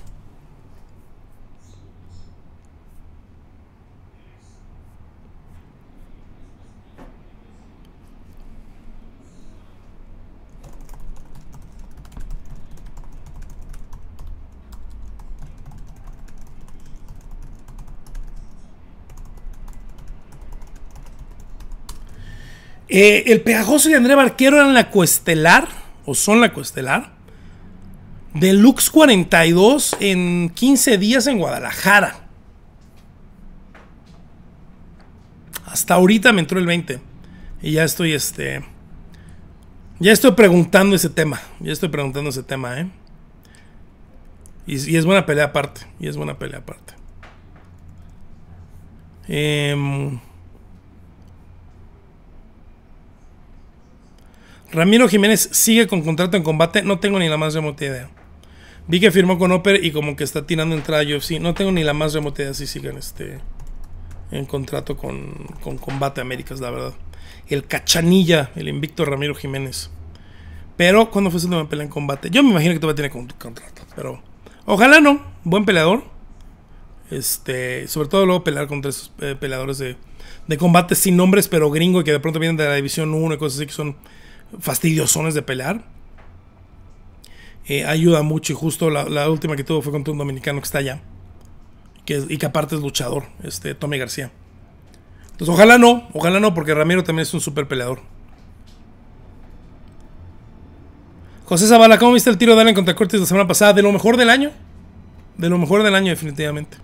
El Pegajoso y André Barquero eran la coestelar, o son la coestelar, de Lux 42 en 15 días en Guadalajara. Hasta ahorita me entró el 20. Y ya estoy preguntando ese tema. Y es buena pelea aparte. Ramiro Jiménez sigue con contrato en Combate. No tengo ni la más remota idea. Vi que firmó con Oper y como que está tirando entrada a UFC. No tengo ni la más remota idea si siguen en contrato con Combate Américas, la verdad. El Cachanilla, el invicto Ramiro Jiménez. Pero, ¿cuándo fue su última pelea en Combate? Yo me imagino que todavía tiene contrato, pero ojalá no. Buen peleador. Sobre todo luego pelear contra esos peleadores de Combate sin nombres, pero gringo, y que de pronto vienen de la División 1 y cosas así que son... fastidiosones de pelear. Ayuda mucho. Y justo la última que tuvo fue contra un dominicano que está allá, y que aparte es luchador, Tommy García. Entonces ojalá no, porque Ramiro también es un super peleador. José Zavala, ¿cómo viste el tiro de Allen contra Cortis la semana pasada? De lo mejor del año. Definitivamente.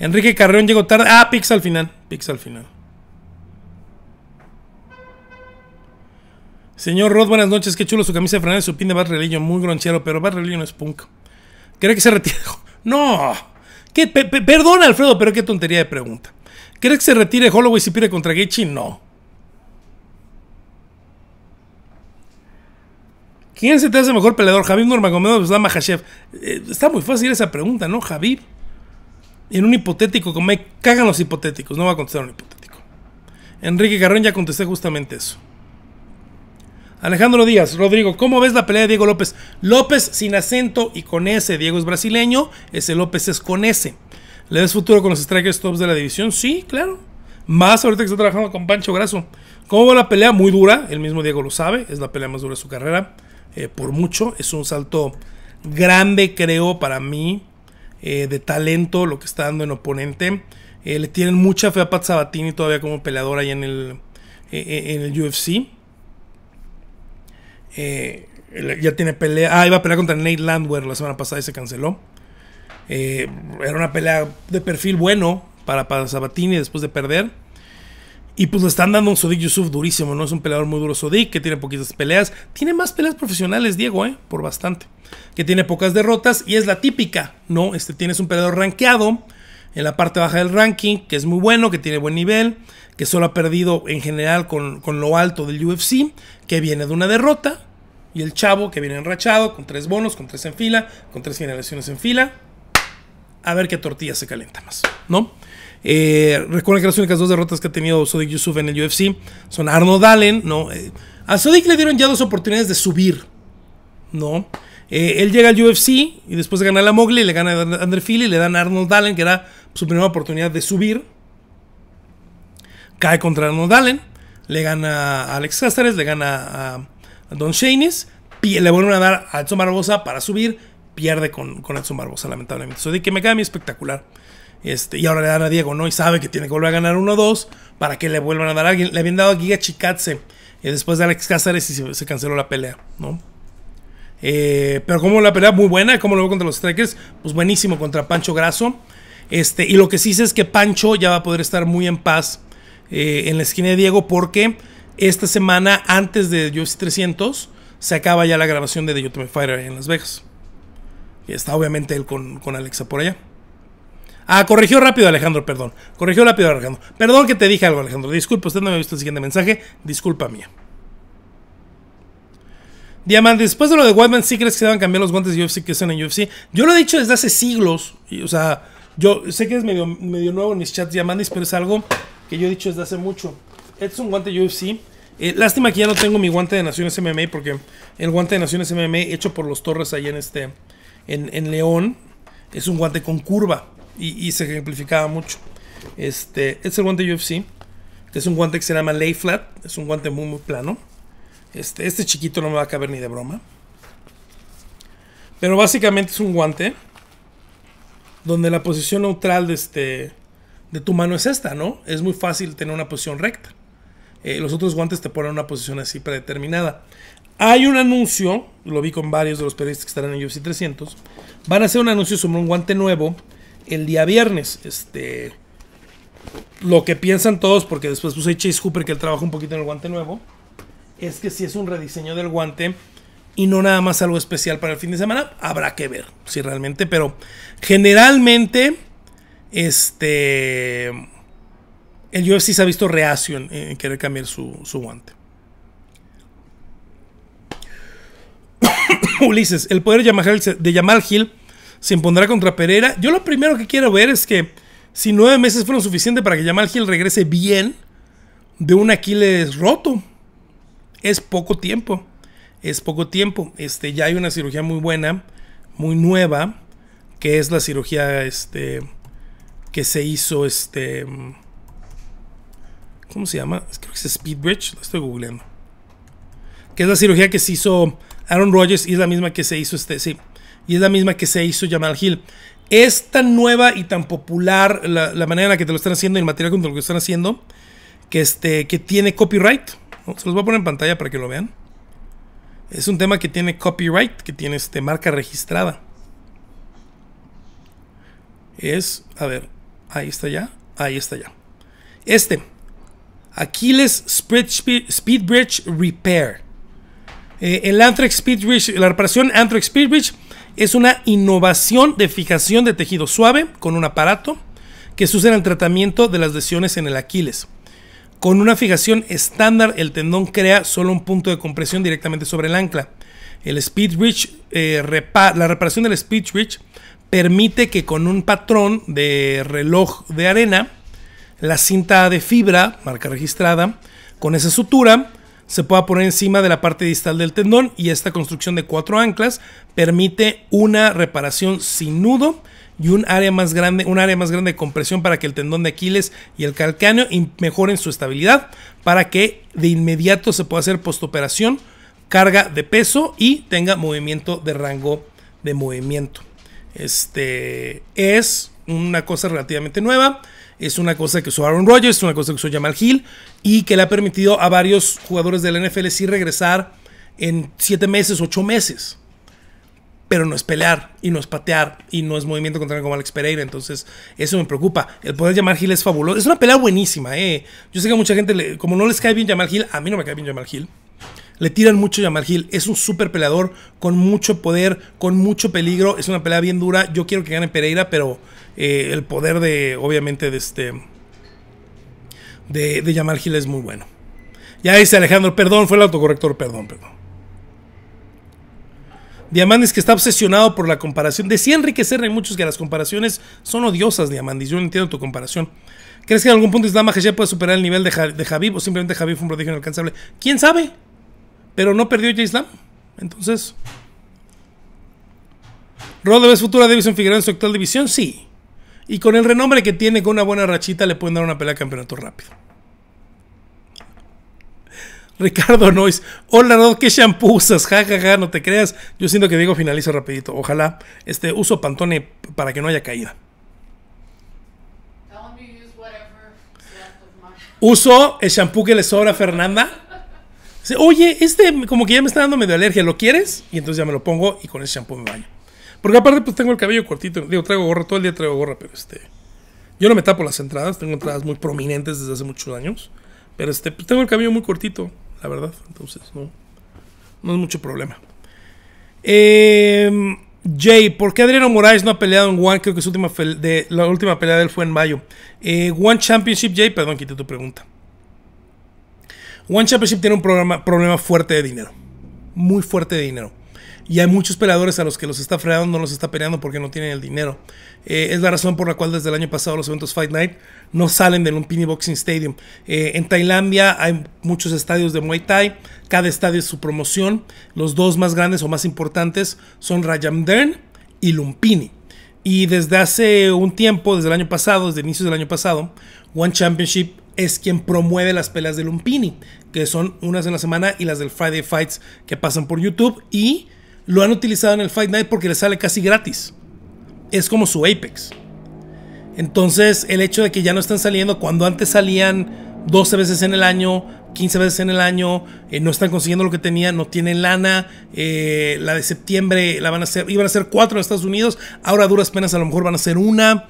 Enrique Carreón llegó tarde. Ah, Pix al final. Señor Rod, buenas noches, qué chulo su camisa de Fernández, su pin de Bad Religion, muy gronchero, pero Bad Religion no es punk. ¿Cree que se retire? ¡No! Perdón, Alfredo, pero qué tontería de pregunta. ¿Cree que se retire Holloway si pierde contra Gaethje? No. ¿Quién se te hace mejor peleador? ¿Khabib Nurmagomedov o Islam Makhachev? Está muy fácil esa pregunta, ¿no? Khabib. En un hipotético, como me cagan los hipotéticos, no va a contestar un hipotético. Enrique Carreón, ya contesté justamente eso. Alejandro Díaz, Rodrigo, ¿cómo ves la pelea de Diego López? López sin acento y con S. Diego es brasileño, ese López es con S. ¿Le ves futuro con los strikers tops de la división? Sí, claro. Más ahorita que está trabajando con Pancho Grasso. ¿Cómo va la pelea? Muy dura, el mismo Diego lo sabe, es la pelea más dura de su carrera, por mucho. Es un salto grande, creo, para mí, de talento, lo que está dando en oponente. Le tienen mucha fe a Pat Sabatini todavía como peleador ahí en el UFC. Ya tiene pelea. Ah, iba a pelear contra Nate Landwehr la semana pasada y se canceló. Era una pelea de perfil bueno para Sabatini después de perder. Y pues le están dando un Sodiq Yusuff durísimo, ¿no? Es un peleador muy duro Sodiq, que tiene poquitas peleas. Tiene más peleas profesionales, Diego, por bastante. Que tiene pocas derrotas y es la típica, ¿no? Tienes un peleador rankeado en la parte baja del ranking, que es muy bueno, que tiene buen nivel, que solo ha perdido en general con lo alto del UFC, que viene de una derrota, y el chavo que viene enrachado, con 3 bonos, con 3 en fila, con 3 generaciones en fila, a ver qué tortilla se calienta más, ¿no? Recuerden que las únicas 2 derrotas que ha tenido Sodiq Yusuff en el UFC son Arnold Allen, ¿no? A Sodiq le dieron ya 2 oportunidades de subir, ¿no? Él llega al UFC y después de ganar a Mowgli le gana a Andre Fili y le dan a Arnold Allen, que era su primera oportunidad de subir. Cae contra Arnold Allen, le gana a Alex Cáceres, le gana a Don Shanies, le vuelven a dar a Edson Barboza para subir, pierde con Edson Barboza, lamentablemente. Eso de que me cae a mí espectacular. Y ahora le dan a Diego, ¿no? Y sabe que tiene que volver a ganar 1-2 para que le vuelvan a dar a alguien. Le habían dado a Giga Chikadze después de Alex Cáceres y se canceló la pelea, ¿no? Pero como la pelea muy buena, como lo veo contra los strikers, pues buenísimo contra Pancho Grasso. Y lo que sí sé es que Pancho ya va a poder estar muy en paz en la esquina de Diego, porque esta semana, antes de UFC 300, se acaba ya la grabación de The Ultimate Fighter en Las Vegas. Y está obviamente él con Alexa por allá. Ah, corrigió rápido Alejandro, perdón. Corrigió rápido Alejandro. Perdón que te dije algo, Alejandro. Disculpa, usted no me ha visto el siguiente mensaje. Disculpa mía. Diamante, después de lo de Whiteman, ¿sí crees que se van a cambiar los guantes de UFC que usan en UFC? Yo lo he dicho desde hace siglos. Y, o sea, yo sé que es medio nuevo en mis chats, Diamantes, pero es algo que yo he dicho desde hace mucho. Este es un guante UFC. Lástima que ya no tengo mi guante de Naciones MMA, porque el guante de Naciones MMA hecho por los Torres allá en León es un guante con curva. Y se ejemplificaba mucho. Es el guante UFC. Es un guante que se llama Lay Flat. Es un guante muy muy plano. Este chiquito no me va a caber ni de broma. Pero básicamente es un guante donde la posición neutral de tu mano es esta, ¿no? Es muy fácil tener una posición recta. Los otros guantes te ponen una posición así predeterminada. Hay un anuncio, lo vi con varios de los periodistas que estarán en UFC 300. Van a hacer un anuncio sobre un guante nuevo el día viernes. Lo que piensan todos, porque después puse Chase Hooper, que él trabaja un poquito en el guante nuevo, es que si es un rediseño del guante y no nada más algo especial para el fin de semana. Habrá que ver si realmente, pero generalmente el UFC se ha visto reacio en querer cambiar su guante. Ulises, el poder de Jamal Hill se impondrá contra Pereira. Yo lo primero que quiero ver es que si 9 meses fueron suficientes para que Jamal Hill regrese bien de un Aquiles roto. Es poco tiempo. Es poco tiempo. Ya hay una cirugía muy buena, muy nueva, que es la cirugía que se hizo ¿cómo se llama? Creo que es Speedbridge, lo estoy googleando. Que es la cirugía que se hizo Aaron Rodgers y es la misma que se hizo sí. Y es la misma que se hizo Jamal Hill. Es tan nueva y tan popular la manera en la que te lo están haciendo y el material con lo que están haciendo, que, que tiene copyright. Se los voy a poner en pantalla para que lo vean. Es un tema que tiene copyright, que tiene marca registrada. A ver, ahí está ya. Ahí está ya. Achilles Speedbridge Repair. El Anthrax Speedbridge, la reparación Anthrax Speedbridge, es una innovación de fijación de tejido suave con un aparato que se usa en el tratamiento de las lesiones en el Aquiles. Con una fijación estándar, el tendón crea solo un punto de compresión directamente sobre el ancla. El Speedbridge, la reparación del Speedbridge permite que con un patrón de reloj de arena, la cinta de fibra, marca registrada, con esa sutura se pueda poner encima de la parte distal del tendón, y esta construcción de 4 anclas permite una reparación sin nudo y un área más grande de compresión para que el tendón de Aquiles y el calcáneo mejoren su estabilidad, para que de inmediato se pueda hacer postoperación, carga de peso y tenga movimiento de rango de movimiento. Es una cosa relativamente nueva. Es una cosa que usó Aaron Rodgers, es una cosa que usó Jamal Hill, y que le ha permitido a varios jugadores del NFL sí regresar en 7 meses, 8 meses. Pero no es pelear, y no es patear, y no es movimiento contra como Alex Pereira. Entonces eso me preocupa. El poder de Jamal Hill es fabuloso. Es una pelea buenísima, eh. Yo sé que a mucha gente, como no les cae bien Jamal Hill, a mí no me cae bien Jamal Hill. Le tiran mucho a Jamal Hill. Es un súper peleador, con mucho poder, con mucho peligro. Es una pelea bien dura. Yo quiero que gane Pereira, pero el poder obviamente de Jamal Hill es muy bueno. Ya dice Alejandro, perdón, fue el autocorrector, perdón. Diamandis, que está obsesionado por la comparación. Decía Enrique Serra y muchos que las comparaciones son odiosas, Diamandis. Yo no entiendo tu comparación. ¿Crees que en algún punto Islam Makhachev puede superar el nivel de Khabib, o simplemente Khabib fue un prodigio inalcanzable? ¿Quién sabe? Pero no perdió ya Islam. Entonces, ¿Rodo es futura división Figueroa en su actual división? Sí. Y con el renombre que tiene, con una buena rachita, le pueden dar una pelea de campeonato rápido. Ricardo Nois. Hola, Rodo, ¿qué shampoo usas? Ja, ja, ja, no te creas. Yo siento que Diego finaliza rapidito. Ojalá. Uso Pantone para que no haya caída. Uso el shampoo que le sobra a Fernanda. Oye, este como que ya me está dando medio alergia, ¿lo quieres? Y entonces ya me lo pongo y con ese shampoo me baño. Porque aparte pues tengo el cabello cortito, digo, traigo gorra, todo el día traigo gorra, pero yo no me tapo las entradas, tengo entradas muy prominentes desde hace muchos años, pero pues tengo el cabello muy cortito, la verdad, entonces no es mucho problema. Jay, ¿por qué Adriano Moraes no ha peleado en One? Creo que su última la última pelea de él fue en mayo. One Championship, Jay, perdón, quité tu pregunta. One Championship tiene un problema fuerte de dinero. Muy fuerte de dinero. Y hay muchos peleadores a los que los está frenando, no los está peleando porque no tienen el dinero. Es la razón por la cual desde el año pasado los eventos Fight Night no salen de Lumpini Boxing Stadium. En Tailandia hay muchos estadios de Muay Thai. Cada estadio es su promoción. Los dos más grandes o más importantes son Rajamdern y Lumpini. Y desde hace un tiempo, desde el año pasado, desde inicios del año pasado, One Championship es quien promueve las peleas de Lumpini, que son unas en la semana y las del Friday Fights que pasan por YouTube, y lo han utilizado en el Fight Night porque le sale casi gratis. Es como su Apex. Entonces el hecho de que ya no están saliendo cuando antes salían 12 veces en el año, 15 veces en el año, no están consiguiendo lo que tenían, no tienen lana. La de septiembre la van a hacer, iban a ser 4 en Estados Unidos, ahora a duras penas a lo mejor van a ser una.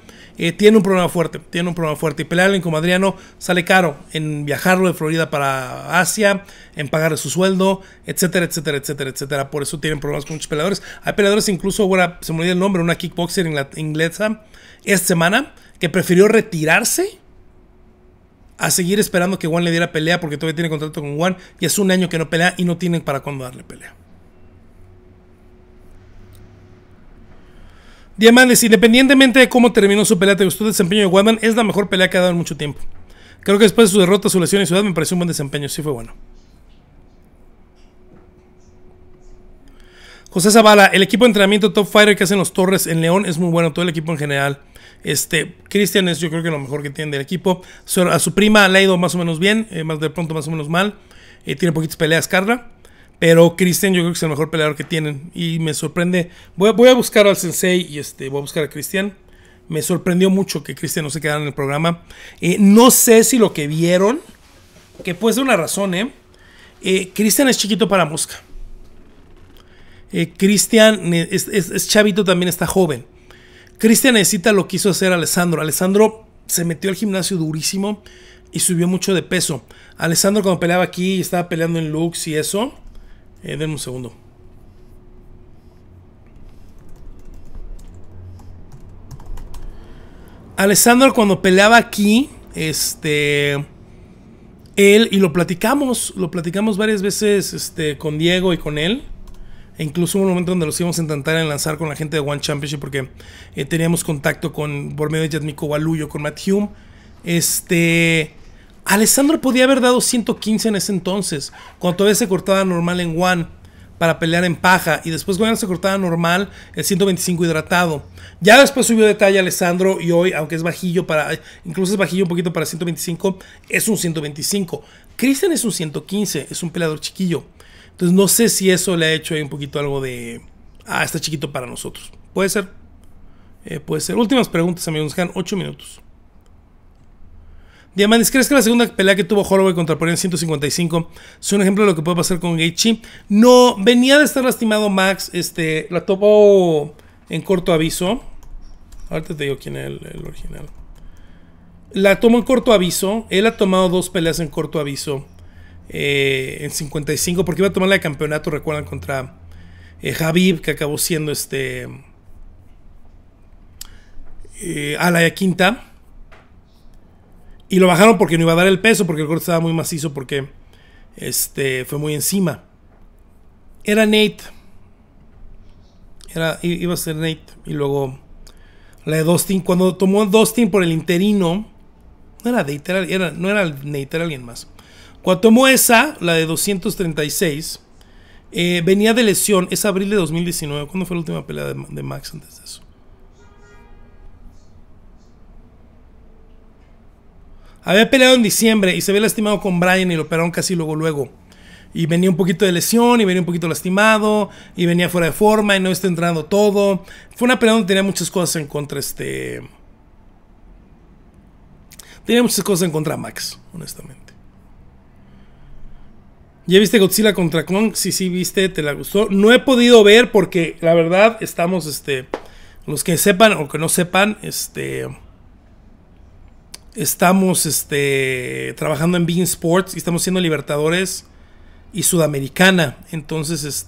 Tiene un problema fuerte, Y pelearle con Adriano sale caro, en viajarlo de Florida para Asia, en pagarle su sueldo, etcétera, etcétera, etcétera, etcétera. Por eso tienen problemas con muchos peleadores. Hay peleadores, incluso, bueno, se me olvidó el nombre, una kickboxer inglesa esta semana, que prefirió retirarse a seguir esperando que One le diera pelea, porque todavía tiene contrato con One, y es un año que no pelea y no tienen para cuándo darle pelea. Diamantes, independientemente de cómo terminó su pelea, ¿te gustó el desempeño de Wadman? Es la mejor pelea que ha dado en mucho tiempo. Creo que después de su derrota, su lesión y su edad, me pareció un buen desempeño. Sí fue bueno. José Zavala, el equipo de entrenamiento Top Fighter que hacen los Torres en León es muy bueno, todo el equipo en general. Cristian es, yo creo, que lo mejor que tiene del equipo. A su prima le ha ido más o menos bien, más de pronto más o menos mal. Tiene poquitas peleas, Carla. Pero Christian yo creo que es el mejor peleador que tienen. Y me sorprende. Voy a buscar al Sensei y voy a buscar a Christian. Me sorprendió mucho que Christian no se quedara en el programa. No sé si lo que vieron, que puede ser una razón, Christian es chiquito para mosca. Christian es chavito también, está joven. Christian necesita lo que hizo hacer Alessandro. Alessandro se metió al gimnasio durísimo y subió mucho de peso. Alessandro, cuando peleaba aquí y estaba peleando en Lux y eso... denme un segundo. Alessandro, cuando peleaba aquí, él, y lo platicamos varias veces con Diego y con él, e incluso hubo un momento donde los íbamos a intentar enlazar con la gente de One Championship, porque teníamos contacto por medio de Yatmiko Waluyo, con Matt Hume. Alessandro podía haber dado 115 en ese entonces, cuando todavía se cortaba normal en One para pelear en paja, y después cuando se cortaba normal el 125 hidratado. Ya después subió de talla Alessandro, y hoy, aunque es bajillo incluso es bajillo un poquito para 125, es un 125. Christian es un 115, es un peleador chiquillo. Entonces no sé si eso le ha hecho ahí un poquito algo de... Ah, está chiquito para nosotros. Puede ser. Puede ser. Últimas preguntas, amigos. Nos quedan 8 minutos. Diamantes, ¿crees que la segunda pelea que tuvo Holloway contra Poirier en 155 es un ejemplo de lo que puede pasar con Gaethje? No, venía de estar lastimado Max, la topó en corto aviso. Ahorita te digo quién es el original. La tomó en corto aviso, él ha tomado 2 peleas en corto aviso en 55, porque iba a tomar la de campeonato, recuerdan, contra Khabib, que acabó siendo a la quinta. Y lo bajaron porque no iba a dar el peso, porque el corte estaba muy macizo, porque fue muy encima. Era Nate. Iba a ser Nate. Y luego la de Dustin. Cuando tomó Dustin por el interino. No era Nate, no era Nate, era alguien más. Cuando tomó esa, la de 236, venía de lesión. Es abril de 2019. ¿Cuándo fue la última pelea de Max antes de eso? Había peleado en diciembre y se había lastimado con Brian y lo operaron casi luego. Y venía un poquito de lesión, y venía un poquito lastimado, y venía fuera de forma, y no está entrenando todo. Fue una pelea donde tenía muchas cosas en contra Max. honestamente. ¿Ya viste Godzilla contra Kong? Sí, sí, viste, ¿te la gustó? No he podido ver porque la verdad estamos, los que sepan o que no sepan, estamos, trabajando en Bein Sports y estamos haciendo Libertadores y Sudamericana. Entonces,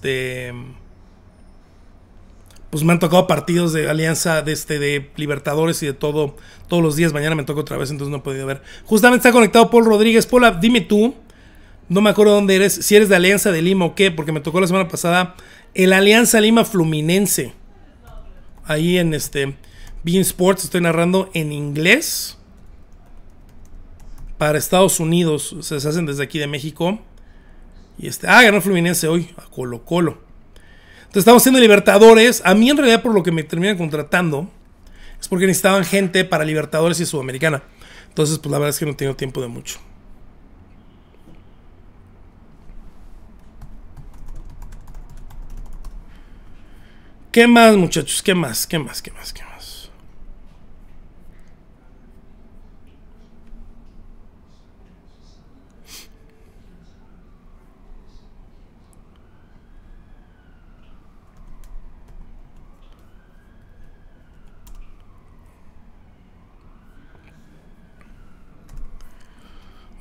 pues me han tocado partidos de Alianza, de Libertadores y de todo, todos los días. Mañana me toca otra vez, entonces no he podido ver. Justamente está conectado Paul Rodríguez. Paula, dime tú, no me acuerdo dónde eres, si eres de Alianza de Lima o qué, porque me tocó la semana pasada el Alianza Lima Fluminense. Ahí en Bein Sports estoy narrando en inglés para Estados Unidos. O sea, se hacen desde aquí de México. Y ganó Fluminense hoy a Colo Colo. Entonces estamos haciendo Libertadores. A mí en realidad por lo que me terminan contratando es porque necesitaban gente para Libertadores y Sudamericana. Entonces pues la verdad es que no he tenido tiempo de mucho. ¿Qué más, muchachos? ¿Qué más? ¿Qué más? ¿Qué más? ¿Qué más?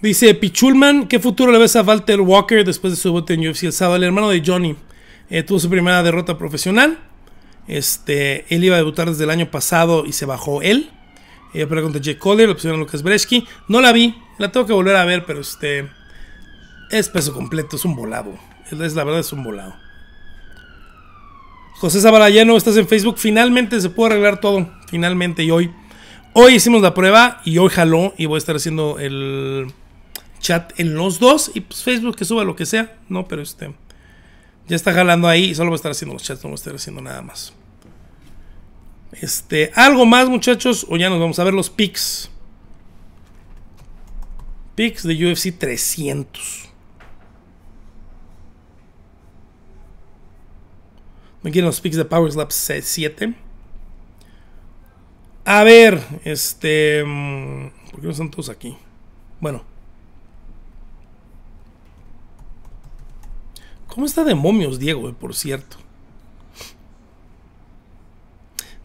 Dice Pichulman, ¿qué futuro le ves a Walter Walker después de su bote en UFC el sábado? El hermano de Johnny tuvo su primera derrota profesional. Él iba a debutar desde el año pasado y se bajó él. Pero contra Jake Collier, la opción a Lucas Breshki. No la vi, la tengo que volver a ver, pero es peso completo, es un volado. La verdad es un volado. José Zabarallano, estás en Facebook. Finalmente se puede arreglar todo. Finalmente, y hoy hicimos la prueba y hoy jaló. Y voy a estar haciendo el chat en los dos. Y pues Facebook que suba lo que sea. No, pero ya está jalando ahí. Y solo voy a estar haciendo los chats. No voy a estar haciendo nada más. Algo más, muchachos. O ya nos vamos a ver los picks. Picks de UFC 300. ¿Me quieren los picks de Power Slap 7? A ver, ¿por qué no están todos aquí? Bueno. ¿Cómo está de momios Diego, por cierto?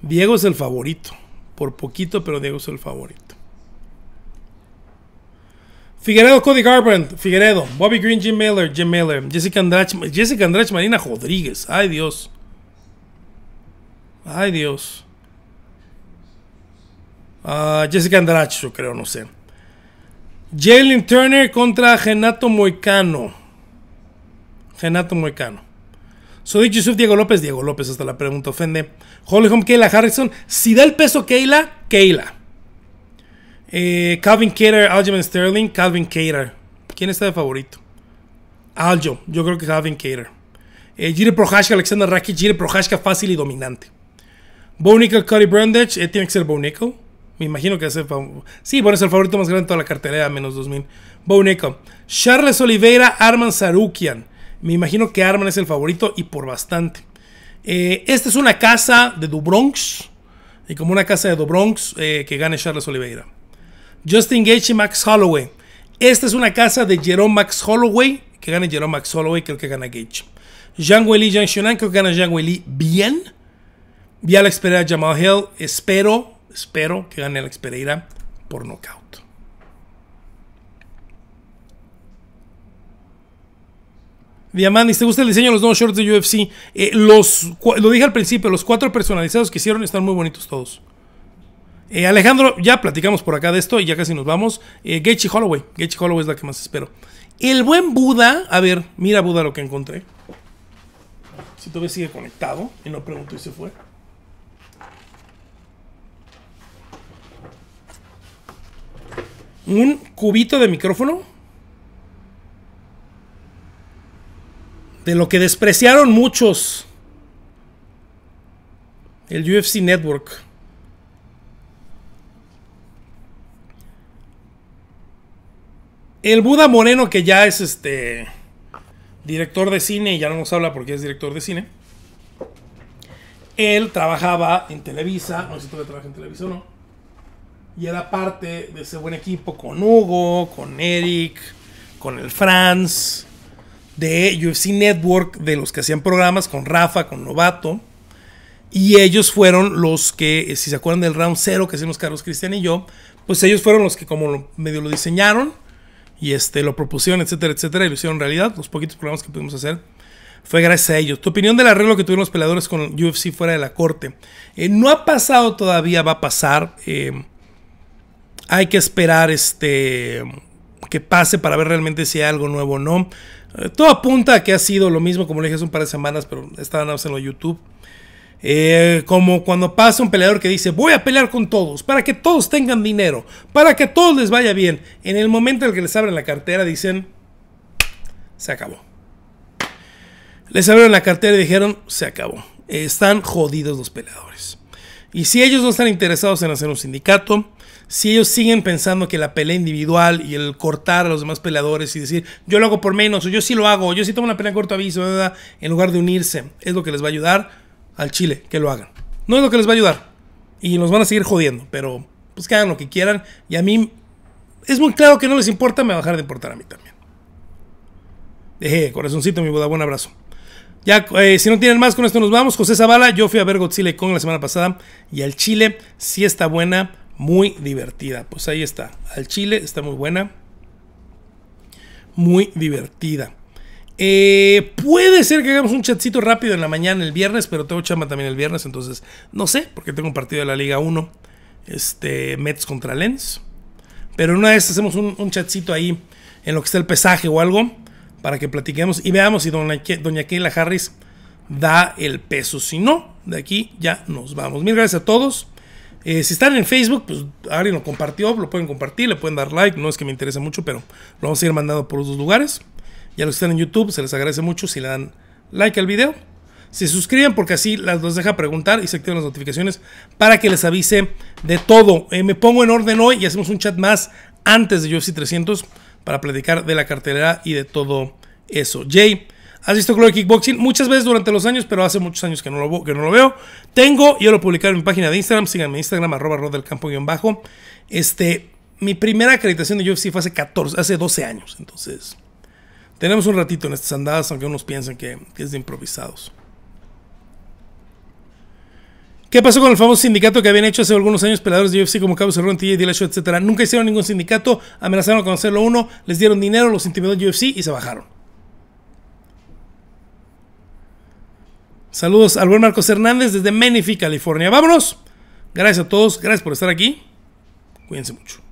Diego es el favorito. Por poquito, pero Diego es el favorito. Figueredo, Cody Garbrandt. Figueredo, Bobby Green, Jim Miller, Jessica Andrade, Marina Rodríguez. Ay, Dios. Ay, Dios. Jessica Andrade, yo creo, no sé. Jalen Turner contra Renato Moicano. Soy Yusuf, Diego López, hasta la pregunta ofende. Holly Holm, Kayla Harrison. Si da el peso Kayla. Calvin Kattar, Aljamain Sterling. Calvin Kattar. ¿Quién está de favorito? Aljo. Yo creo que Calvin Kattar. Jiří Procházka, Alexander Rakic. Jiří Procházka fácil y dominante. Bo Nickel, Cody Brundage. Tiene que ser Bo Nickel. Me imagino que es el favorito. Sí, bueno, es el favorito más grande de toda la cartelera, menos 2000. Bo Nickel. Charles Oliveira, Arman Sarukian. Me imagino que Arman es el favorito y por bastante. Esta es una casa de Dubronx. Y como una casa de Dubronx, que gane Charles Oliveira. Justin Gaethje, Max Holloway. Esta es una casa de Jerome Max Holloway. Que gane Jerome Max Holloway, creo que gana Gaethje. Zhang Weili, Zhang Xunan, creo que gana Zhang Weili bien. Y Alex Pereira, Jamal Hill. Espero que gane Alex Pereira por nocaut. Diamandis, ¿te gusta el diseño de los nuevos shorts de UFC? Lo dije al principio, los 4 personalizados que hicieron están muy bonitos todos. Alejandro, ya platicamos por acá de esto y ya casi nos vamos. Gaethje Holloway es la que más espero. El buen Buda, a ver, mira Buda lo que encontré. Si todavía sigue conectado, y no pregunto y se fue. Un cubito de micrófono. De lo que despreciaron muchos. El UFC Network. El Buda Moreno, que ya es director de cine. Y ya no nos habla porque es director de cine. Él trabajaba en Televisa. No sé si todavía trabaja en Televisa o no. y era parte de ese buen equipo con Hugo, con Eric, con el Franz, de UFC Network, de los que hacían programas, con Rafa, con Novato. Y ellos fueron los que, si se acuerdan del round 0 que hicimos Carlos, Cristian y yo, pues ellos fueron los que como medio lo diseñaron y lo propusieron, etcétera, etcétera, y lo hicieron realidad. Los poquitos programas que pudimos hacer fue gracias a ellos. Tu opinión del arreglo que tuvieron los peleadores con el UFC fuera de la corte. No ha pasado todavía, va a pasar. Hay que esperar que pase para ver realmente si hay algo nuevo o no. Todo apunta a que ha sido lo mismo, como le dije hace un par de semanas, pero estaban haciendo YouTube. Como cuando pasa un peleador que dice: voy a pelear con todos, para que todos tengan dinero, para que a todos les vaya bien. En el momento en el que les abren la cartera dicen: se acabó. Les abrieron la cartera y dijeron: se acabó. Están jodidos los peleadores. Y si ellos no están interesados en hacer un sindicato, si ellos siguen pensando que la pelea individual y el cortar a los demás peleadores y decir: yo lo hago por menos, o yo sí lo hago, yo sí tomo una pelea en corto aviso, ¿verdad?, en lugar de unirse, es lo que les va a ayudar. Al chile, que lo hagan. No es lo que les va a ayudar. Y nos van a seguir jodiendo. Pero pues que hagan lo que quieran. Y a mí es muy claro que no les importa. Me va a dejar de importar a mí también. Dejé, corazoncito, mi boda. Buen abrazo. Ya, si no tienen más, con esto nos vamos. José Zavala, yo fui a ver Godzilla y Kong la semana pasada. Y al chile sí está buena. Muy divertida. Pues ahí está. Al chile está muy buena. Muy divertida. Puede ser que hagamos un chatcito rápido en la mañana el viernes, pero tengo chamba también el viernes, entonces no sé, porque tengo un partido de la Liga 1, Mets contra Lens, pero una vez hacemos un chatcito ahí en lo que está el pesaje o algo, para que platiquemos y veamos si doña Keila Harris da el peso. Si no, de aquí ya nos vamos. Mil gracias a todos. Si están en Facebook, pues alguien lo compartió, lo pueden compartir, le pueden dar like, no es que me interese mucho, pero lo vamos a ir mandando por los dos lugares. Y a los que están en YouTube, se les agradece mucho si le dan like al video. Se suscriben porque así los deja preguntar y se activan las notificaciones para que les avise de todo. Me pongo en orden hoy y hacemos un chat más antes de UFC 300 para platicar de la cartelera y de todo eso. Jay, ¿has visto Glory Kickboxing? Muchas veces durante los años, pero hace muchos años que no lo veo. Yo lo publicaré en mi página de Instagram. Síganme en Instagram, @rodelcampo_. Mi primera acreditación de UFC fue hace 12 años, entonces... tenemos un ratito en estas andadas, aunque unos piensan que es de improvisados. ¿Qué pasó con el famoso sindicato que habían hecho hace algunos años peleadores de UFC como Cabo Cerrón, TJ Dillashaw, etcétera? Nunca hicieron ningún sindicato, amenazaron con hacerlo uno, les dieron dinero, los intimidó el UFC y se bajaron. Saludos al buen Marcos Hernández desde Menifee, California. ¡Vámonos! Gracias a todos, gracias por estar aquí. Cuídense mucho.